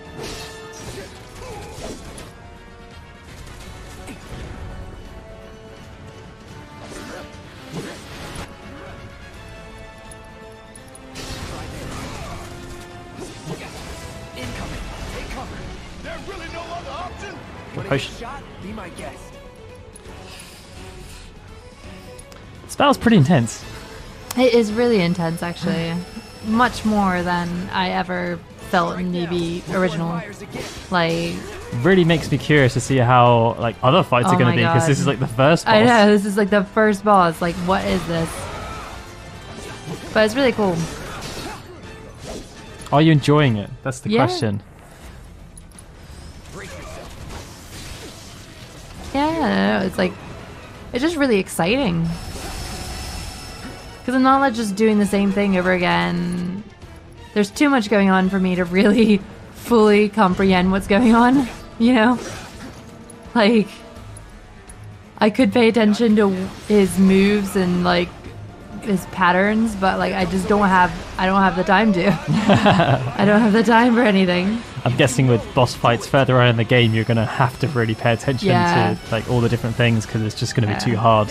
That was pretty intense. It is really intense, actually. Much more than I ever felt in the original. Like, really makes me curious to see how like other fights oh are going to be because this is like the first boss. I know this is like the first boss. Like, what is this? But it's really cool. Are you enjoying it? That's the yeah. question. Yeah, it's like it's just really exciting. Because I'm not like just doing the same thing over again. There's too much going on for me to really fully comprehend what's going on, you know? Like, I could pay attention to his moves and like his patterns, but like I just don't have, I don't have the time to. I don't have the time for anything. I'm guessing with boss fights further on in the game, you're going to have to really pay attention yeah. to like all the different things because it's just going to yeah. be too hard.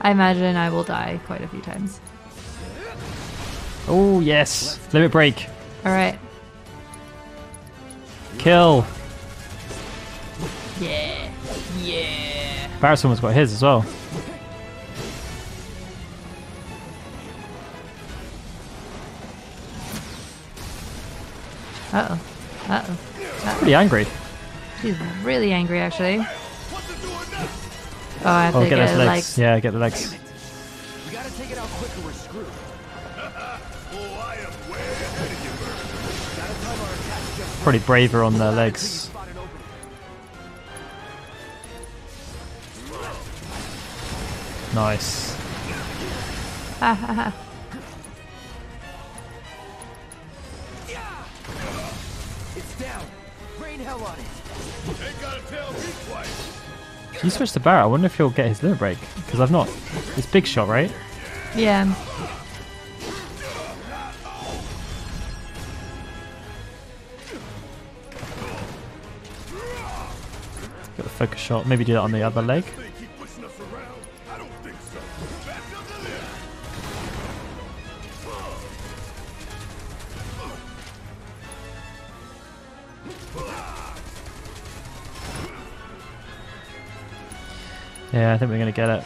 I imagine I will die quite a few times. Oh yes, limit break. All right. Kill. Yeah, yeah. Barret's almost got his as well. Uh oh, uh oh. She's pretty angry. She's really angry, actually. Oh, I have oh, to get, get the legs. legs. Yeah, get the legs. We gotta take it out quick or we're screwed. Probably braver on their legs. Nice. Ha ha ha. down. Rain hell on it. Ain't gotta tell me twice. You switch to Barret. I wonder if he'll get his limit break, because I've not. It's big shot, right? Yeah. Got the focus shot. Maybe do that on the other leg. Yeah, I think we're gonna get it.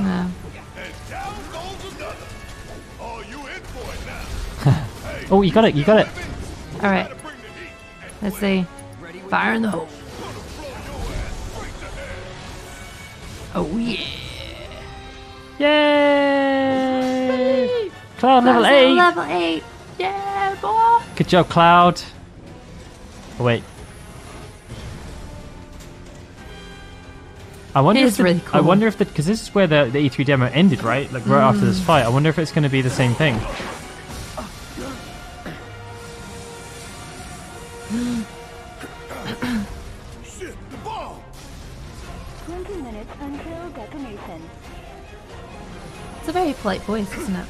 No. Oh, you got it! You got it! All right. Let's see. Fire in the hole. Oh yeah! Yay! Cloud level eight. Level eight. Yeah, boy. Good job, Cloud. Oh, wait. I wonder if the, really cool. I wonder if the because this is where the, the E three demo ended, right? Like right mm. after this fight. I wonder if it's going to be the same thing. Shit, the ball. Twenty minutes until detonation. It's a very polite voice, isn't it?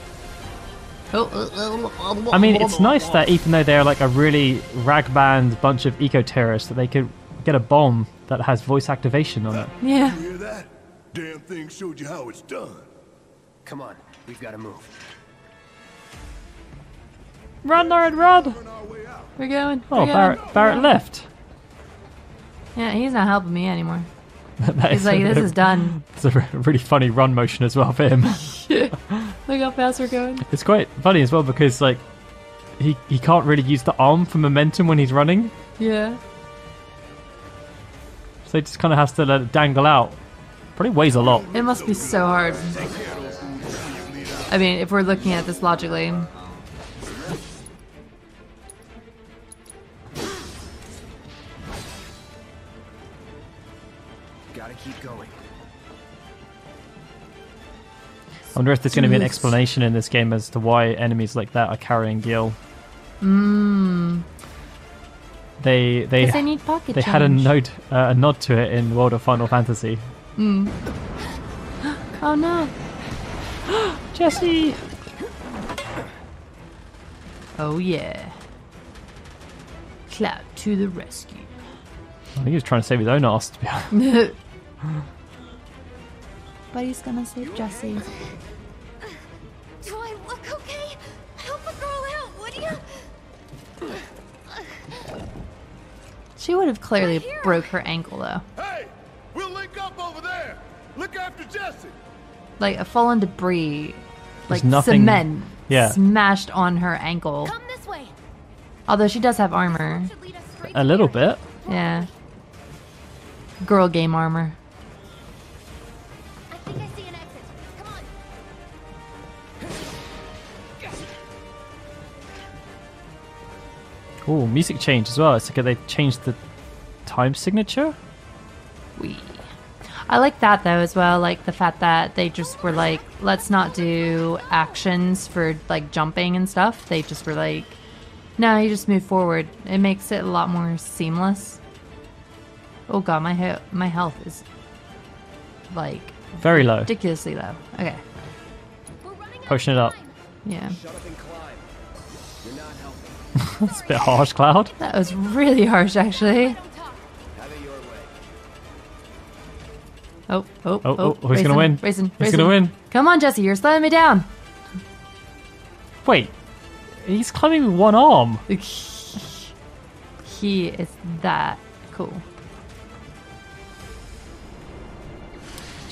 I mean, it's nice that even though they're like a really ragband bunch of eco-terrorists, that they could get a bomb that has voice activation on it. Yeah. You hear that? Damn thing showed you how it's done. Come on, we've got to move. Run, Lauren, run! We're going. Oh, Barret, Barret left. Yeah, he's not helping me anymore. He's like, this is done. It's a really funny run motion as well for him. Yeah. Look how fast we're going. It's quite funny as well because like he he can't really use the arm for momentum when he's running. Yeah. So he just kind of has to let it dangle out. Probably weighs a lot. It must be so hard. I mean, if we're looking at this logically. Gotta keep going. I wonder if there's going to be an explanation in this game as to why enemies like that are carrying gil. Mmm. They they they need pocket they change. Had a note uh, a nod to it in World of Final Fantasy. Mm. Oh no, Jessie! Oh yeah, Cloud to the rescue. I think he was trying to save his own ass, to be honest. But he's gonna save Jessie. Do I look okay? Help a girl out, would you? She would have clearly broke her ankle, though. Hey, we'll link up over there. Look after Jessie. Like a fallen debris, like nothing, cement, yeah. Smashed on her ankle. Come this way. Although she does have armor. A little bit. Yeah. Girl game armor. Oh, music change as well. It's like they changed the time signature. Wee. I like that though as well. Like the fact that they just were like, let's not do actions for like jumping and stuff. They just were like, no, you just move forward. It makes it a lot more seamless. Oh god, my he my health is like very low, ridiculously low. Okay, pushing it up. Yeah. That's a bit harsh, Cloud. That was really harsh, actually. Oh, oh, oh. oh, oh he's going to win. Racing, he's going to win. Come on, Jessie. You're slowing me down. Wait. He's climbing with one arm. He is that cool. Do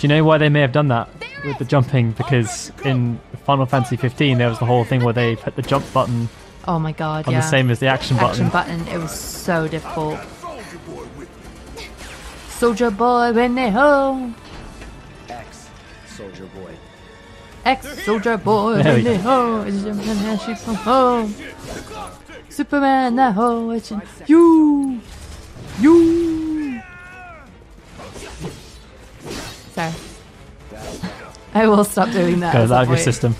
you know why they may have done that with the jumping? Because in Final Fantasy fifteen, there was the whole thing where they put the jump button... Oh my god, yeah. On the same as the action button. Action button, it was so difficult. Soldier boy when they home. X soldier boy. X soldier boy when they home. It's Superman, she's from home. Superman, that home. It's you. You. Sorry. I will stop doing that. Go out of your system.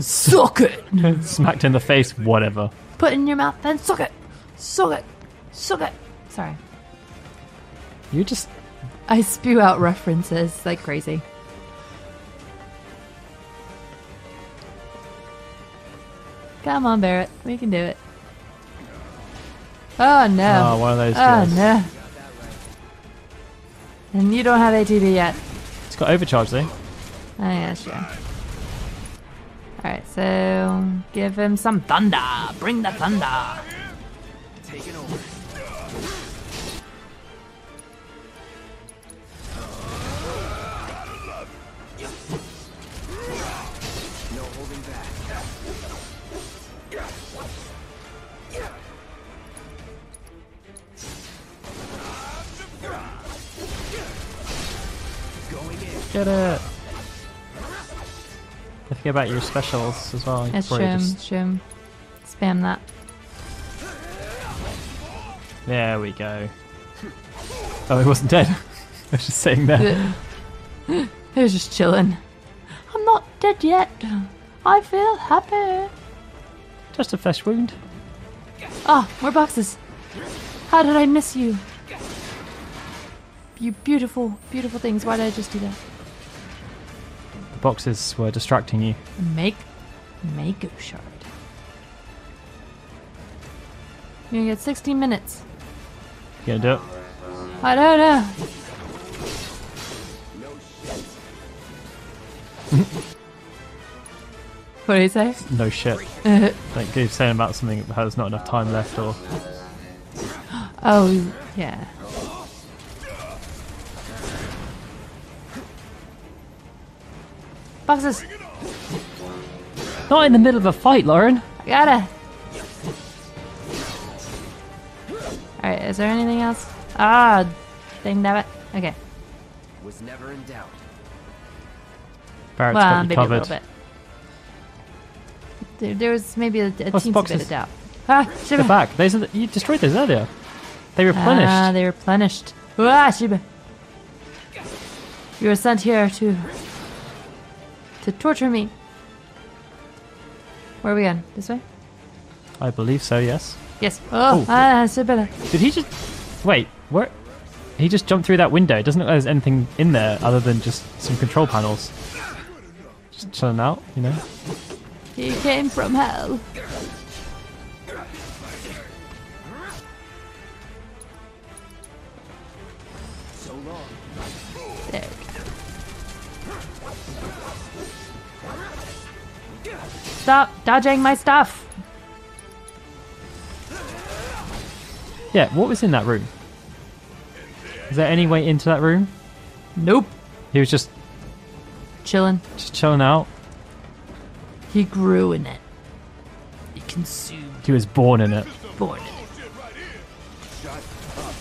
Suck it! Smacked in the face, whatever. Put it in your mouth and suck it! Suck it! Suck it! Sorry. You just... I spew out references like crazy. Come on, Barret. We can do it. Oh, no. Oh, one of those guys. Oh, no. And you don't have A T B yet. It's got overcharge, though. Oh, yeah, sure. Alright, so... give him some thunder! Bring the thunder! Take it over. Get it! Don't forget about your specials as well. You yeah, shim, just... shim. Spam that. There we go. Oh, he wasn't dead. I was just sitting there. He was just chilling. I'm not dead yet. I feel happy. Just a flesh wound. Ah, oh, more boxes. How did I miss you? You beautiful, beautiful things. Why did I just do that? The boxes were distracting you. Make, make a shard. You get sixteen minutes. You gonna do it? I don't know. What did he say? No shit. Like he was saying about something that has not enough time left, or. Oh yeah. Boxes! Not in the middle of a fight, Lauren! I gotta! Alright, is there anything else? Ah! Dang damn it. Okay. Was never in doubt. Barret's well, got you maybe covered. A little bit. There, there was maybe a, a teensy bit of doubt. Ah! Shiba! They're back! Those are the, you destroyed those earlier! They replenished! Ah, they replenished. Ah, Shiba! You were sent here to... to torture me. Where are we going? This way? I believe so, yes. Yes. Oh, Ooh. ah, so better. Did he just... wait, where... he just jumped through that window. It doesn't look like there's anything in there other than just some control panels. Just chilling out, you know? He came from hell. So long. There we go. Stop dodging my stuff! Yeah, what was in that room? Is there any way into that room? Nope. He was just... chilling. Just chilling out. He grew in it. He consumed. He was born in it. Born in it.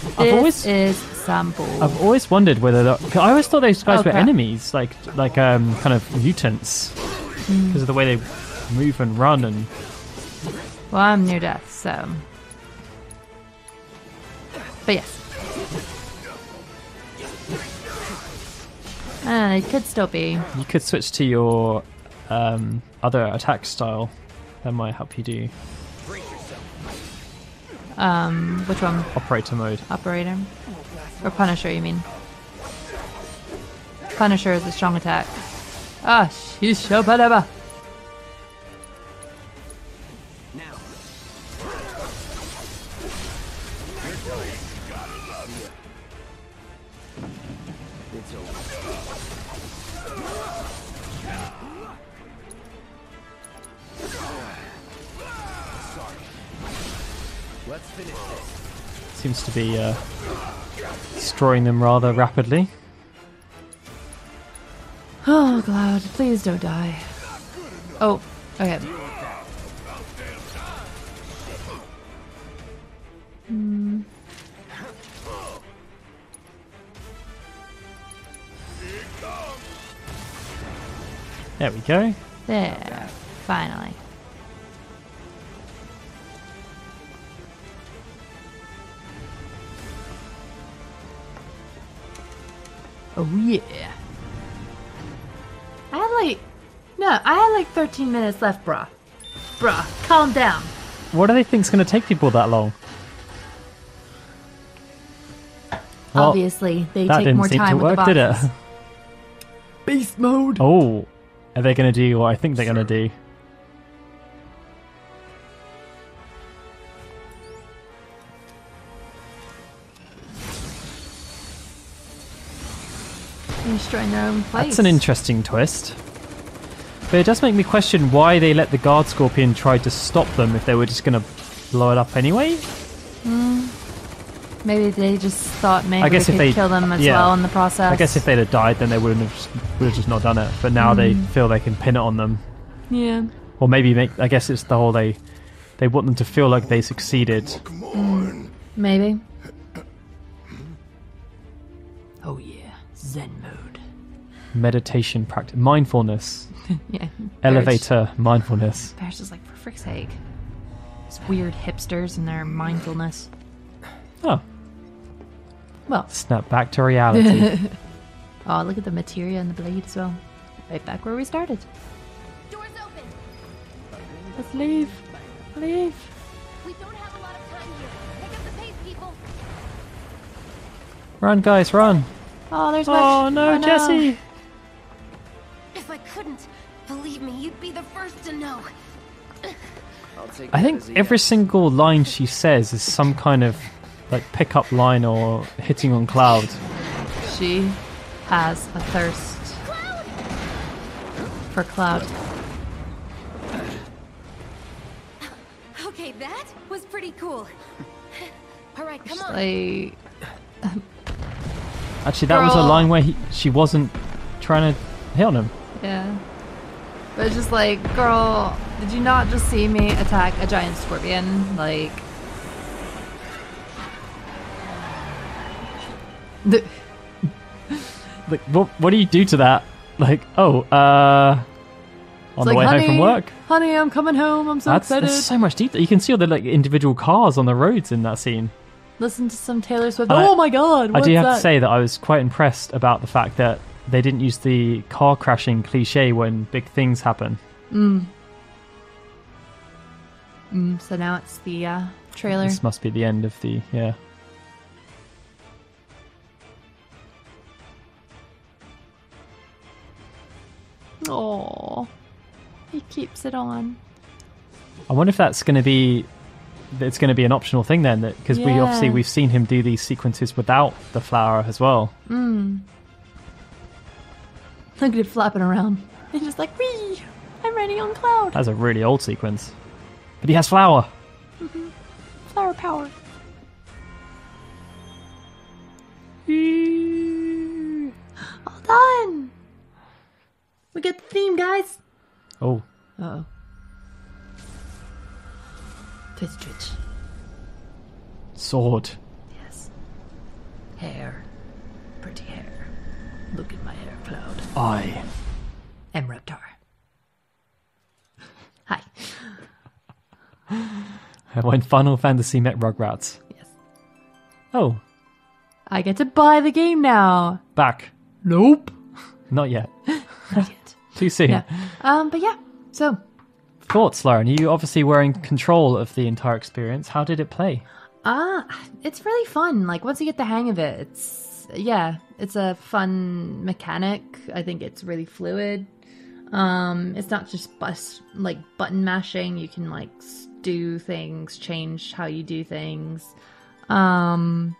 This I've always, is sample. I've always wondered whether... the, I always thought those guys okay. were enemies. Like, like um, kind of mutants. Mm. Because of the way they... move and run and... well, I'm near death, so... but yes. Ah, it could still be. You could switch to your um, other attack style. That might help you do. Um, which one? Operator mode. Operator? Or Punisher, you mean. Punisher is a strong attack. Ah, she's so bad. Seems to be uh, destroying them rather rapidly. Oh, Cloud, please don't die. Oh, okay. Hmm. There we go. There, finally. Oh yeah. I had like no No, I had like thirteen minutes left, bruh. Bruh, calm down. What do they think's gonna take people that long? Well, obviously, they take more time with the boxes. That didn't seem to work, did it? Beast mode! Oh, are they gonna do what I think they're sure. gonna do? Destroying their own place. That's an interesting twist. But it does make me question why they let the Guard Scorpion try to stop them if they were just going to blow it up anyway. Mm. Maybe they just thought maybe I guess they if could they, kill them as yeah, well in the process. I guess if they'd have died, then they wouldn't have, would have just not done it. But now mm. they feel they can pin it on them. Yeah. Or maybe make. I guess it's the whole they they want them to feel like they succeeded. Oh, come on. Maybe. Oh yeah, Zen mode. Meditation practice, mindfulness. Yeah. Elevator Barret's, mindfulness. Barret's just like, for frick's sake. These weird hipsters and their mindfulness. Oh. Well. Snap back to reality. Oh, look at the materia and the blade as well. Right back where we started. Doors open. Let's leave. Leave. We don't have a lot of time here. Pick up the pace, people. Run, guys, run. Oh, there's Wedge. Oh, no, oh, no. Jessie. If I couldn't, believe me, you'd be the first to know. I'll take I think every single line she says is some kind of like pickup line or hitting on Cloud. She has a thirst Cloud! for Cloud. Okay, that was pretty cool. All right, come Actually, on. Actually, that Girl. was a line where he, she wasn't trying to hit on him. Yeah. But it's just like, girl, did you not just see me attack a giant scorpion? Like... like, what, what do you do to that? Like, oh, uh... on it's the like, way honey, home from work? Honey, I'm coming home, I'm so That's, excited. There's so much detail. You can see all the like individual cars on the roads in that scene. Listen to some Taylor Swift. And oh I, my god, what's I do have that? to say that I was quite impressed about the fact that they didn't use the car crashing cliche when big things happen. Mm. Mm, so now it's the uh, trailer. This must be the end of the, yeah. Aww. He keeps it on. I wonder if that's going to be... It's going to be an optional thing then, because yeah. we obviously we've seen him do these sequences without the flower as well. Mm. Look at it flapping around. He's just like, wee! I'm riding on Cloud. That's a really old sequence. But he has flower. Mm-hmm. Flower power. Wee. All done! We get the theme, guys! Oh. Uh-oh. Twitch twitch. Sword. Yes. Hair. Pretty hair. Look at my hair, Cloud. I am Reptar. Hi. When Final Fantasy met Rugrats. Yes. Oh. I get to buy the game now. Back. Nope. Not yet. Not yet. Too soon. No. Um, but yeah, so. Thoughts, Lauren? You obviously were in control of the entire experience. How did it play? Ah, uh, it's really fun. Like, once you get the hang of it, it's... Yeah, it's a fun mechanic. I think it's really fluid. Um, it's not just bus, like button mashing. You can like do things, change how you do things. Um,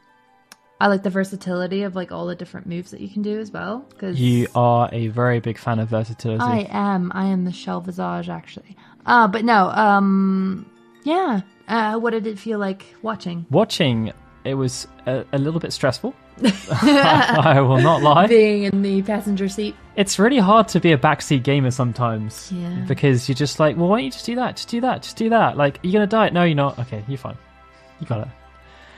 I like the versatility of like all the different moves that you can do as well. Because you are a very big fan of versatility. I am. I am the shell visage actually. Uh, but no. Um, yeah. Uh, what did it feel like watching? Watching. It was a, a little bit stressful. I will not lie. Being in the passenger seat. It's really hard to be a backseat gamer sometimes. Yeah. Because you're just like, well, why don't you just do that? Just do that. Just do that. Like, are you going to die? No, you're not. Okay, you're fine. You got it.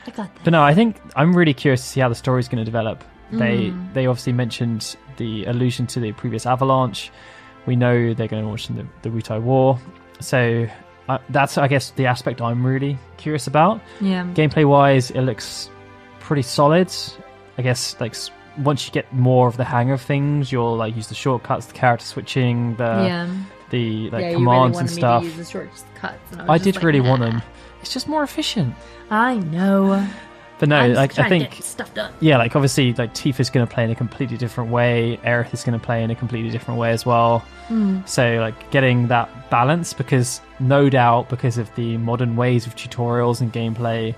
I got that. But no, I think I'm really curious to see how the story's going to develop. Mm-hmm. They they obviously mentioned the allusion to the previous Avalanche. We know they're going to launch the, the Wutai War. So... Uh, that's, I guess, the aspect I'm really curious about. Yeah. Gameplay-wise, it looks pretty solid. I guess, like, once you get more of the hang of things, you'll like use the shortcuts, the character switching, the yeah. the like yeah, commands really and stuff. Me to use the shortcuts, and I, I did like, really nah. want them. It's just more efficient. I know. But no, like I think stuff done. Yeah, like obviously like Tifa's gonna play in a completely different way, Aerith is gonna play in a completely different way as well. Mm. So like getting that balance, because no doubt because of the modern ways of tutorials and gameplay,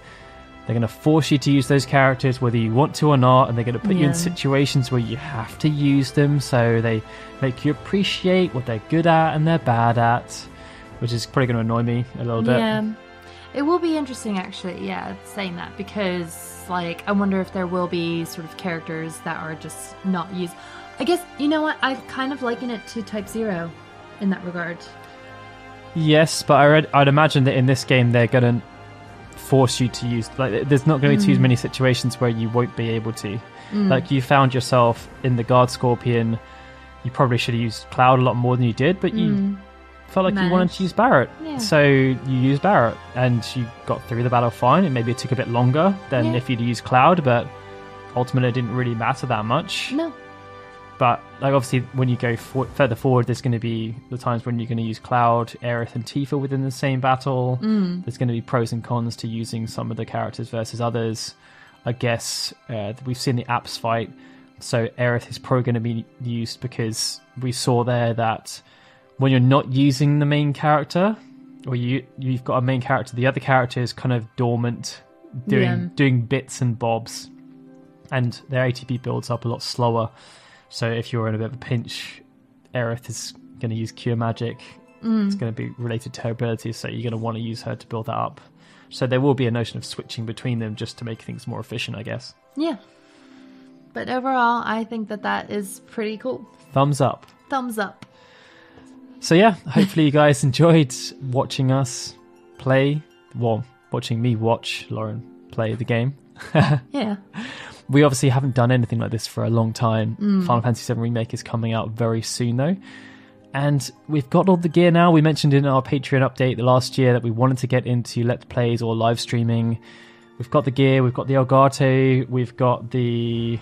they're gonna force you to use those characters whether you want to or not, and they're gonna put yeah. you in situations where you have to use them, so they make you appreciate what they're good at and they're bad at, which is probably gonna annoy me a little bit. Yeah. It will be interesting, actually, yeah, saying that, because, like, I wonder if there will be sort of characters that are just not used. I guess, you know what, I kind of liken it to Type Zero in that regard. Yes, but I read, I'd imagine that in this game they're going to force you to use, like, there's not going to be mm. too many situations where you won't be able to. Mm. Like, you found yourself in the Guard Scorpion, you probably should have used Cloud a lot more than you did, but mm. you... felt like Managed. you wanted to use Barret, yeah. so you used Barret and you got through the battle fine. It maybe took a bit longer than yeah. if you'd used Cloud, but ultimately it didn't really matter that much. No. But like obviously when you go for further forward, there's going to be the times when you're going to use Cloud, Aerith and Tifa within the same battle. Mm. There's going to be pros and cons to using some of the characters versus others. I guess uh, we've seen the apps fight, so Aerith is probably going to be used because we saw there that when you're not using the main character, or you you've got a main character, the other character is kind of dormant, doing yeah. doing bits and bobs, and their A T B builds up a lot slower. So if you're in a bit of a pinch, Aerith is going to use Cure Magic. Mm. It's going to be related to her abilities, so you're going to want to use her to build that up. So there will be a notion of switching between them just to make things more efficient, I guess. Yeah. But overall, I think that that is pretty cool. Thumbs up. Thumbs up. So yeah, hopefully you guys enjoyed watching us play, well, watching me watch Lauren play the game. Yeah. We obviously haven't done anything like this for a long time. Mm. Final Fantasy seven Remake is coming out very soon though. And we've got all the gear now. We mentioned in our Patreon update the last year that we wanted to get into Let's Plays or live streaming. We've got the gear, we've got the Elgato, we've got the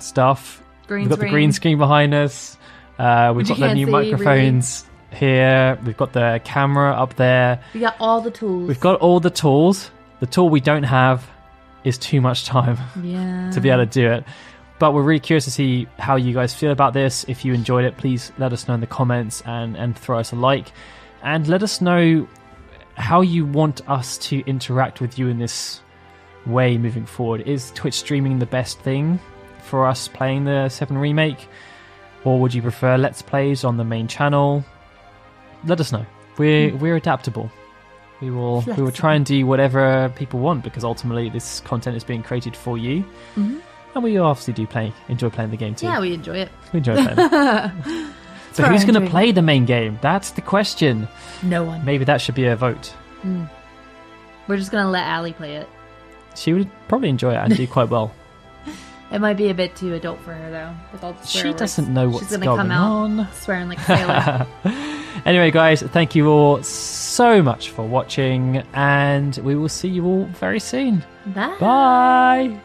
stuff. Green we've got screen. the green screen behind us. Uh, we've got the new microphones really. here. We've got the camera up there. We got all the tools. We've got all the tools. The tool we don't have is too much time yeah. to be able to do it. But we're really curious to see how you guys feel about this. If you enjoyed it, please let us know in the comments and, and throw us a like. And let us know how you want us to interact with you in this way moving forward. Is Twitch streaming the best thing for us playing the seven Remake? Or would you prefer Let's Plays on the main channel? Let us know. We're mm. we're adaptable. We will Flexible. we will try and do whatever people want, because ultimately this content is being created for you. Mm-hmm. And we obviously do play enjoy playing the game too. Yeah, we enjoy it. We enjoy playing it. So who's going to play the main game? That's the question. No one. Maybe that should be a vote. Mm. We're just going to let Allie play it. She would probably enjoy it and do quite well. It might be a bit too adult for her, though. With all the swear words. She doesn't know what's going on. She's going to come out swearing like a sailor. Anyway, guys, thank you all so much for watching, and we will see you all very soon. Bye. Bye.